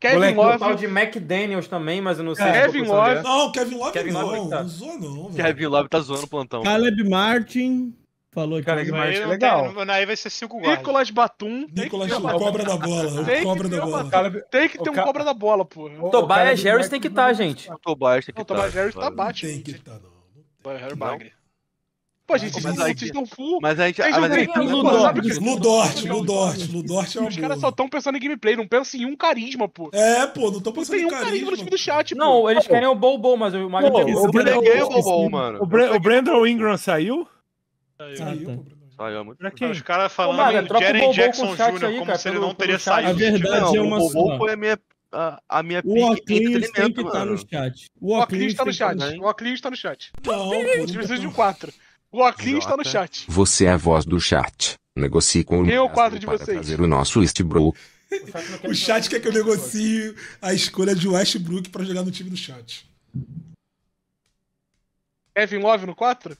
Kevin Love. O tal de McDaniels também, mas eu não sei. Kevin Love. Não, Kevin Love não. Não zoou não, velho. Kevin Love tá zoando o plantão. Caleb Martin. Falou que é legal. Tem, aí vai ser cinco guardas. Nicolas Batum. Nicolas Batum, o cobra da bola. O cobra da bola. Tem que ter um cobra da bola, pô. O Tobias Harris tem que estar, gente. O Tobias tem que estar. O Tobias Harris tá baixo. Tem que estar, não. Tobias Harris bagre. Pô, gente, vocês estão full. Mas a gente... Ludort, Ludort, Ludort é uma boa. Os caras só estão pensando em gameplay, não pensam em um carisma, pô. É, pô, não estão pensando em carisma. no time do chat, pô. Não, eles querem o Bobo, mas o Mago o Bobo, mano. O Brandon Ingram saiu? Saiu, saiu, saiu muito. Pra quem? Os caras falando de Jaren Jackson Júnior como se ele não teria saído. A verdade é uma só. O Bobo foi a minha, a, a minha o Oclinhos tem que estar no chat. O Oclinhos tá no chat. O Oclinhos tá no chat. Não, a gente precisa de um quatro. O Oclinhos tá no chat. Você é a voz do chat. Negocie com o eu quadro de vocês. Fazer o nosso Westbrook. O chat quer que eu negocie a escolha de Westbrook pra jogar no time do chat. Kevin Love no quatro?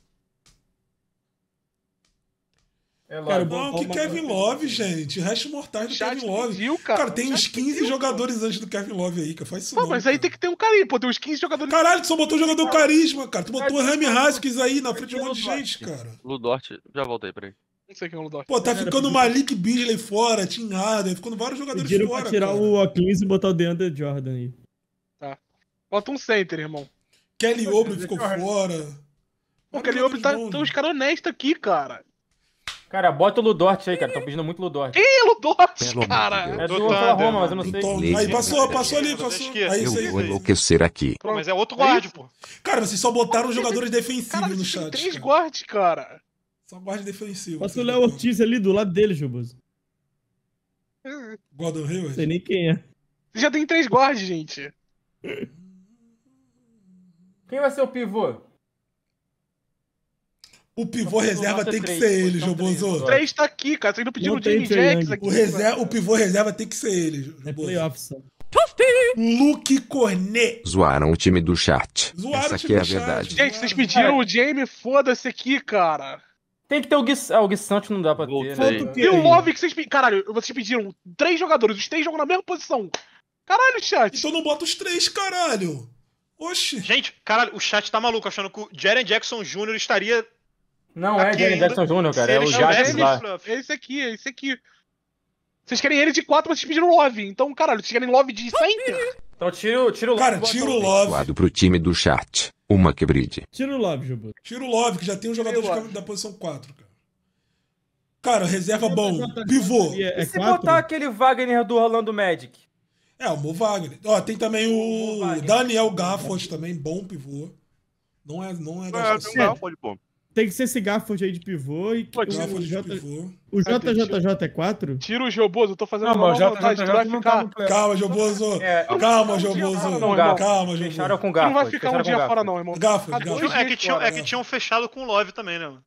É Love, cara, não, que Kevin Love, gente. Resto mortais do Chat Kevin Love. Viu, cara, cara tem uns quinze viu, jogadores antes do Kevin Love aí, cara. Faz isso. Pô, não, mas cara. Aí tem que ter um carisma, pô. Tem uns quinze jogadores. Caralho, tu só botou um jogador carisma, cara. Tu botou o Rami Haskins aí na frente de um monte de gente, cara. Ludort, já voltei, peraí. Não sei quem é o Ludort. Pô, tá ficando o Malik Beasley fora, Tim Harden, ficando vários jogadores fora. Pra tirar cara. O Aquiles e botar o DeAndre Jordan aí. Tá. Bota um center, irmão. Kelly Oubre ficou fora. Pô, Kelly Oubre tá. Tem uns caras honestos aqui, cara. Cara, bota o Ludort aí, cara. Tão pedindo muito Ludort. Quem é Ludort, cara? É do Oklahoma, mas eu não sei. Aí passou, passou ali, passou. Aí eu vou enlouquecer aqui. Pô, mas é outro guarde, pô. Cara, vocês só botaram jogadores defensivos no chat. Três guardes, cara. Só guarde defensivo. Passa o Léo Ortiz ali do lado dele, Juboso. Gordon Hayward? Não sei nem quem é. Você já tem três guardes, gente. Quem vai ser o pivô? O pivô reserva tem que ser ele, Jobozo. O três tá aqui, cara. Você ainda pediu o Jimmy Jackson aqui. O, reserva, o pivô reserva tem que ser ele, Jobozo. Luke Cornet. Zoaram o time do chat. Zoaram Essa o time aqui do é a verdade. Chat. Gente, vocês pediram o Jamie, foda-se aqui, cara. Tem que ter o Gui... Ah, o Gui Santos não dá pra ter, né? E o Love que vocês pediram... Caralho, vocês pediram três jogadores. Os três jogam na mesma posição. Caralho, chat. Então não bota os três, caralho. Oxi. Gente, caralho, o chat tá maluco achando que o Jaren Jackson Júnior estaria... Não aqui é Jaren Jackson Júnior, cara. É o Jackson ele, lá. Esse aqui, esse aqui. Vocês querem ele de quatro, mas vocês pediram Love. Então, caralho, vocês querem Love de center? Então tira o Love. Cara, tira o Love. Lado pro time do chat. Uma quebride. Tira o Love, Jubu. Tira o Love, que já tem um jogador de da posição quatro, cara. Cara, reserva bom, pivô. E se botar aquele Wagner do Orlando Magic? É, o Mo Wagner. Ó, tem também o, o Daniel Gafford também, bom pivô. Não é... Não é, é tem, um tem que ser esse Gafford aí de pivô e... Pô, o J J J quatro? Tira o Jobozo, eu tô fazendo... Não, mas o J J J vai ficar... Calma, Jobozo. É. Calma, Jobozo. Calma, fecharam com o Gafford. Não vai ficar um dia fora não, irmão. Gafford, é que tinham fechado com o Love também, né?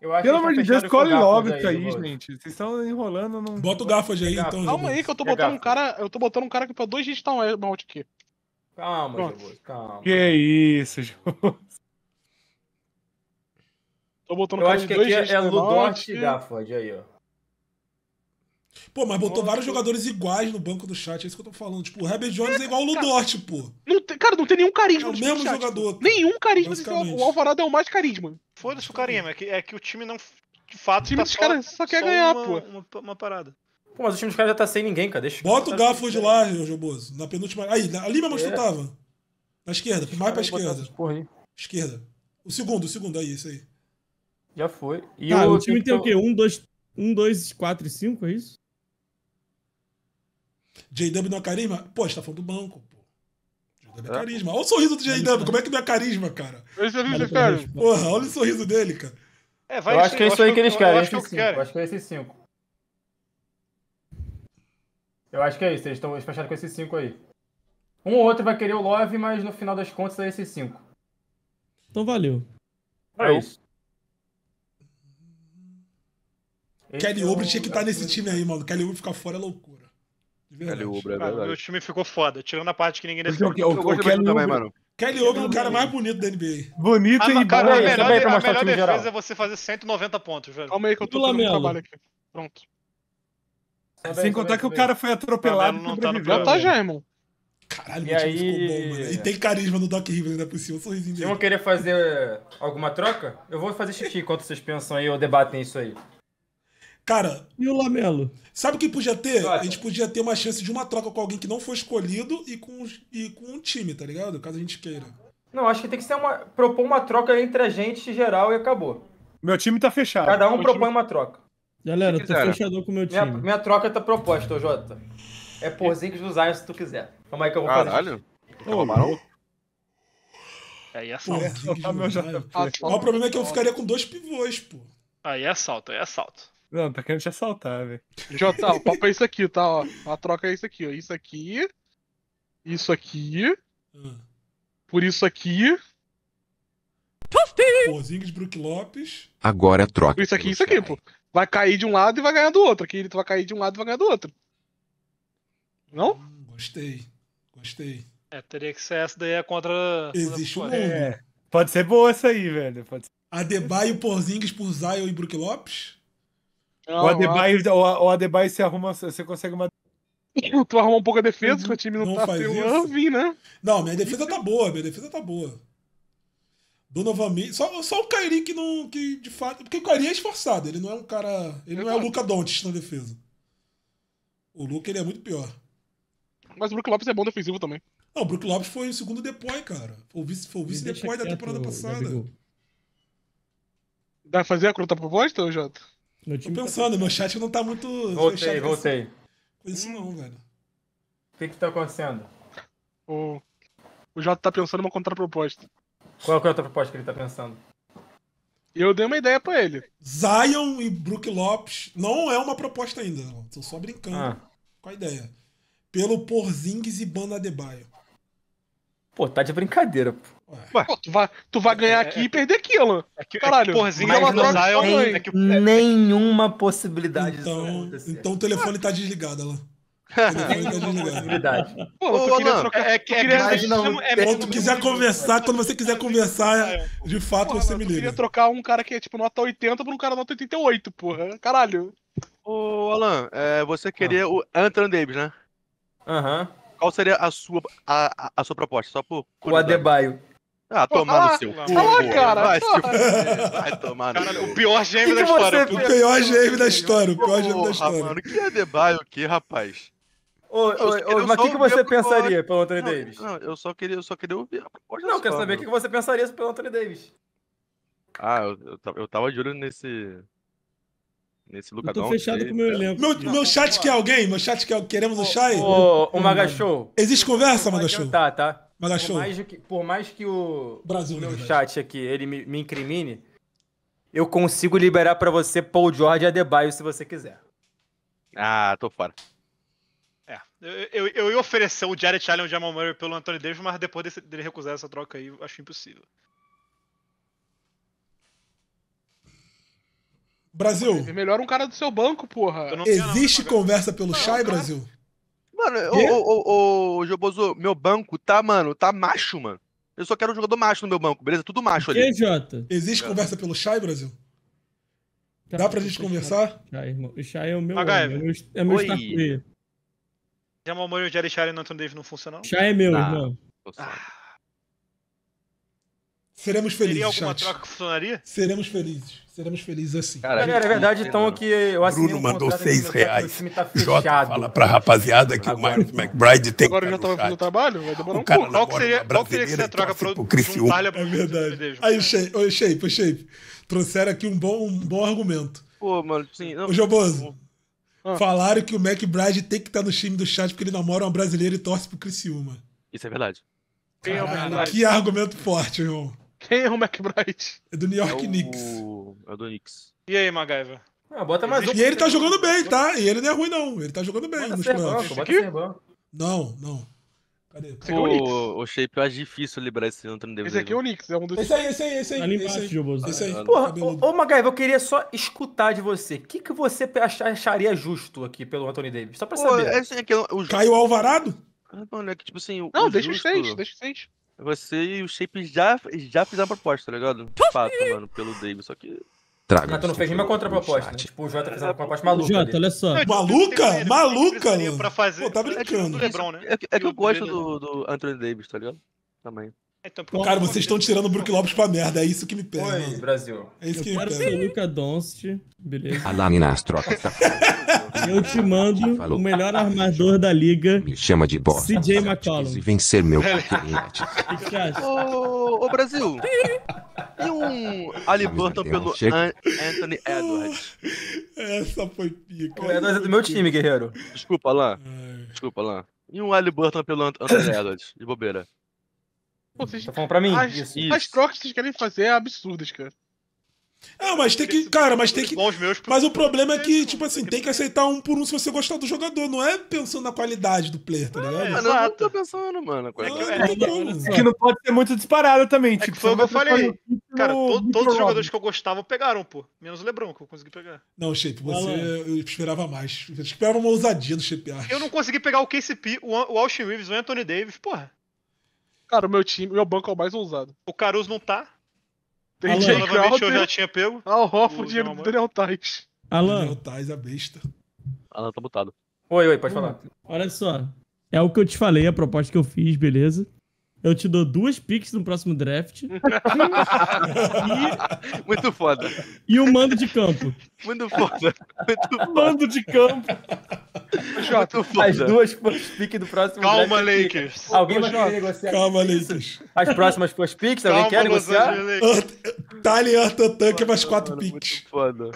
Eu acho Pelo amor de Deus, Collin Love aí, aí gente. Vocês estão enrolando. Não... Bota o Gafford aí, então. Calma aí que eu tô botando um cara. Eu tô botando um cara que pra dois dias tá um malte aqui. Calma, Jô, calma. Que isso, Jô. Tô botando um cara de dois dias. Eu acho que aqui é Ludort e Gafford aí, ó. Pô, mas botou vários jogadores iguais no banco do chat, é isso que eu tô falando. Tipo, o Herbert Jones é igual o Ludort, pô. Não tem, cara, não tem nenhum carisma. É o mesmo chat, jogador. Pô. Nenhum carisma. O Alvarado é o mais carisma. Foda-se o carisma, é que, é que o time não... De fato, o time tá dos caras só quer só ganhar, uma, pô. Uma, uma, uma parada. Pô, mas o time dos caras já tá sem ninguém, cara. Deixa Bota o Gafford lá, Jobozo. Na penúltima... Aí, ali mesmo é. que tu tava. Na esquerda, mais pra esquerda. Esquerda. O segundo, o segundo, aí, isso aí. Já foi. E tá, o, o time tem o quê? Um, dois... Um, dois, quatro e cinco, é isso? J W não é carisma? Pô, a gente tá falando do banco, pô. J W é carisma. Olha o sorriso do J W, como é que não é carisma, cara? Porra, olha o sorriso dele, cara. É, vai eu acho que é isso aí que eles querem. Eu acho que eu quero. Eu acho que é esses cinco. Eu acho que é isso, eles estão fechados com esses cinco aí. Um ou outro vai querer o Love, mas no final das contas é esses cinco. Então valeu. É isso. Kelly Oubre tinha que estar nesse time aí, mano. Kelly Oubre ficar fora é loucura. Kelly Oubre, é verdade. Cara, meu time ficou foda, tirando a parte que ninguém decidiu. O, o, o Kelly também, mano. Kelly Oubre é o cara mais bonito da N B A. Bonito ah, e cara, bom. A melhor, é a melhor defesa geral. É você fazer cento e noventa pontos, velho. Calma aí que eu tô fazendo um trabalho aqui. Pronto. Sem bem, contar bem, que bem. O cara foi atropelado e sobreviveu. Não tá já, irmão. Caralho, meu time ficou bom, mano. E tem carisma no Doc Rivers, ainda por cima, o sorrisinho dele. Vocês vão querer fazer alguma troca? Eu vou fazer xixi enquanto vocês pensam aí ou debatem isso aí. Cara, e o Lamelo? Sabe o que podia ter? Claro. A gente podia ter uma chance de uma troca com alguém que não foi escolhido e com, e com um time, tá ligado? Caso a gente queira. Não, acho que tem que ser uma, propor uma troca entre a gente geral e acabou. Meu time tá fechado. Cada um meu propõe time... uma troca. Galera, eu tô fechador com o meu time. Minha, minha troca tá proposta, ô Jota. É Porziņģis do Zion se tu quiser. Calma aí que eu vou Caralho. fazer. Caralho. Aí é assalto. O problema é que eu ficaria com dois pivôs, pô. Aí é assalto, aí é assalto. Não, tá querendo te assaltar, velho. Jota, o papo é isso aqui, tá? Ó. A troca é isso aqui, ó. Isso aqui. Isso aqui. Hum. Por isso aqui. Porziņģis, Brook Lopes. Agora troca. Por isso aqui, isso aqui, pô. Vai cair de um lado e vai ganhar do outro. Aqui ele vai cair de um lado e vai ganhar do outro. Não? Hum, gostei. Gostei. É, teria que ser essa daí é contra... Existe um mundo. É. Pode ser boa essa aí, velho. Pode ser. Adebayo, Porziņģis por Zion e Brook Lopes? Não, o, Adebayo, o Adebayo se arruma, você consegue uma. Tu arruma um pouco a defesa, que o time não, não tá faz seu Irving, né? Não, minha defesa tá boa, minha defesa tá boa. Donovan Mitchell. Só, só o Kyrie que não. Que de fato. Porque o Kyrie é esforçado, ele não é um cara. Ele não é o Luka Doncic na defesa. O Luka ele é muito pior. Mas o Brook Lopes é bom defensivo também. Não, o Brook Lopes foi o segundo depois, cara. Foi o vice, foi o vice depois da temporada quieto, passada. Dá pra fazer a conta proposta, Jota? Meu time Tô pensando, tá... meu chat não tá muito... Voltei, voltei. Com isso não, velho. O que que tá acontecendo? O, o Jota tá pensando em uma contraproposta. Qual é a contraproposta que ele tá pensando? Eu dei uma ideia pra ele. Zion e Brook Lopes não é uma proposta ainda. Tô só brincando. Ah. Qual a ideia? Pelo Porziņģis e Bam Adebayo. Pô, tá de brincadeira, pô. Ué, tu, vai, tu vai ganhar aqui é, e perder aquilo. É que, Caralho, é que, mas não sai é que... nenhuma possibilidade então, disso acontecer. Então o telefone tá desligado, Alan. Quando tu quiser conversar, quando você quiser conversar, de fato porra, você me liga. Eu queria trocar um cara que é tipo nota oitenta por um cara nota oitenta e oito, porra. Caralho. Ô, Alan, é, você queria ah. o Anthony Davis, né? Aham. Uh-huh. Qual seria a sua, a, a, a sua proposta? Só por, por o Adebayo. Ah, tomar ah, no seu. Ah, cara. Vai, cara. vai tomar no seu. O pior gêmeo da história. O pior gêmeo da história. O pior gêmeo da história. Mano, que Adebayo aqui, rapaz? Ô, ô, ô, mas o que, que você pensaria pelo Anthony Davis? Não, eu só queria, eu só queria ouvir a proposta. Não, eu quero saber o que você pensaria pelo Anthony Davis. Ah, eu, eu, eu tava de olho nesse... Nesse Luka Doncic. Eu tô fechado com o meu elenco. Meu, meu chat quer alguém? Meu chat quer... Queremos o Shai? Ô, ô, Magachou. Existe conversa, Magachou? Tá, tá. Magachou. Por, por mais que o Brasil, meu verdade. Chat aqui, ele me, me incrimine, eu consigo liberar pra você Paul George e Adebayo se você quiser. Ah, tô fora. É, eu, eu, eu ia oferecer o Jarrett Allen e o Jamal Murray pelo Anthony Davis, mas depois desse, dele recusar essa troca aí, acho impossível. Brasil. É melhor um cara do seu banco, porra. Existe conversa pelo Shai, Brasil? Mano, ô, ô, ô, Jobozo, meu banco tá, mano, tá macho, mano. Eu só quero um jogador macho no meu banco, beleza? Tudo macho ali. E, Jota? Existe conversa pelo Shai, Brasil? Dá pra gente conversar? O Shai é o meu. É meu starter. Jamal Murray e o Jarrett Allen e o Anthony Davis não funcionam? O Shai é meu, irmão. Seremos felizes. Seria alguma troca que funcionaria? Seremos felizes. Seremos felizes assim. Cara, é verdade, então, que eu assinei... Bruno mandou seis reais. O Jota fala pra rapaziada que o Marlon McBride tem que... Agora já tava fazendo trabalho, vai demorar um pouco. Qual que seria que você troca pro Criciúma? É verdade. Aí, o Shape, o Shape, trouxeram aqui um bom, um bom argumento. Pô, mano, sim... Ô, Jobozo, falaram que o McBride tem que estar no time do chat porque ele namora uma brasileira e torce pro Criciúma. Isso é verdade. Que argumento forte, irmão. Quem é o McBride? É do New York é o... Knicks. É do Knicks. E aí, Magaiva? Ah, bota mais um. E ele tá jogando bem, tá? E ele não é ruim, não. Ele tá jogando bem. Bota nos playoffs. Não, não. Cadê? Esse o, é o Knicks. O Shape, eu acho difícil liberar esse Anthony Davis. Esse aqui é o Knicks. É um dos... Esse aí, esse aí, esse aí. Tá esse aí, de esse aí. Porra, ô, ô, Magaiva, eu queria só escutar de você. O que, que você acharia justo aqui pelo Anthony Davis? Só pra Pô, saber. É assim, é que eu, o... Caiu Alvarado? Ah, mano, é que tipo assim... O, não, o deixa os seis, deixa os seis. Você e o Shape já, já fizeram a proposta, tá ligado? Fato, mano, pelo Davis, só que... Traga. Tu não fez nenhuma contraproposta, né? Tipo, o Jota fez uma proposta maluca. Jota, olha só. Maluca? Maluca? Pô, tá brincando. É que eu gosto do, do Anthony Davis, tá ligado? Também. Cara, vocês estão tirando o Brook Lopes pra merda, é isso que me pega. Oi, Brasil. É isso que me pega. Eu quero ser o Luka Doncic, beleza. Eu te mando o melhor armador da liga. Me chama de bosta. C J McCollum. E vencer meu patinete. O que você acha? Ô, Brasil. E um Haliburton pelo An Anthony Edwards. Essa foi pica. O Edwards é do meu time, guerreiro. Desculpa, Alain. Desculpa, Alain. E um Haliburton pelo An Anthony Edwards. De bobeira. Pô, vocês... Tá falando pra mim? As, isso, isso. as trocas que vocês querem fazer é absurdas, cara. Ah, mas tem que, cara, mas tem que... Mas o problema é que, tipo assim, tem que aceitar um por um se você gostar do jogador, não é pensando na qualidade do player, tá ligado? É, mano, eu não tô pensando, mano. Não, não é, como, é que não pode ser muito disparado também, é tipo... Foi o que eu falei, cara, todo, todos os jogadores que eu gostava pegaram, pô, menos o LeBron, que eu consegui pegar. Não, Shape, você... Eu esperava mais, eu esperava uma ousadia do Shape. Eu não consegui pegar o K C P, o, o Austin Reeves, o Anthony Davis, porra. Cara, o meu time, meu banco é o mais ousado. O Caruso não tá... Alan, Crowder, eu já tinha pego. Ah, o Hoffman, o dinheiro do Daniel Tais. Alan. Daniel Tais, a besta. Alan tá botado. Oi, oi, pode hum. falar. Olha só. É o que eu te falei, a proposta que eu fiz, beleza? Eu te dou duas picks no próximo draft. e... Muito foda. E o um mando de campo. Muito foda. Muito foda. Mando de campo. Jota, as duas picks do próximo Calma, draft. Lakers. Alguém vai querer negociar? Calma, Lakers. As próximas duas picks, alguém quer negociar? Tali Artantank mais quatro picks. Muito foda.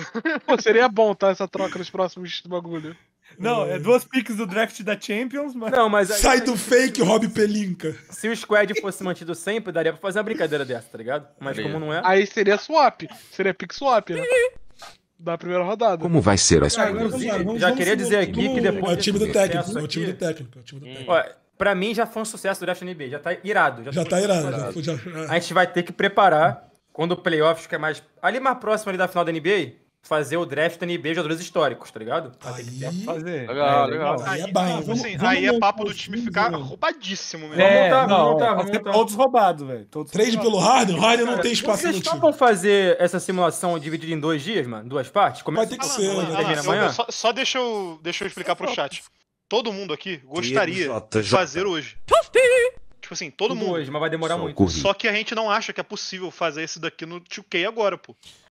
Pô, seria bom, tá? Essa troca nos próximos bagulho. Não, é duas picks do draft da Champions, mas... Não, mas aí, sai do fake, Rob Pelinka. Se o squad fosse mantido sempre, daria pra fazer uma brincadeira dessa, tá ligado? Mas como não é... Aí seria swap. Seria pick swap, né? Da primeira rodada. Como vai ser a escolha? É, já queria dizer aqui que depois... É o time do técnico, é o time do técnico. Pra mim já foi um sucesso do draft N B A. Já tá irado. Já, já tá irado. irado. Já, já... A gente vai ter que preparar, quando o playoff fica mais... Ali mais próximo ali da final da N B A... Fazer o draft da N B A de jogadores históricos, tá ligado? Aí, que fazer. Legal, legal. Aí, aí, tá, vamos, assim, vamos aí é papo do time ficar roubadíssimo mesmo. É, vamos montar, não, vamos montar, vamos montar. Todos roubados, velho. Trade pelo Harden? O Harden não tem espaço no time. Vocês topam fazer essa simulação dividida em dois dias, mano? Duas partes? Vai ter que ser, né? Só deixa eu explicar pro chat. Todo mundo aqui gostaria de fazer hoje. Tipo assim, todo mundo. Hoje, mas vai demorar muito. Só que a gente não acha que é possível fazer esse daqui no two K agora, pô.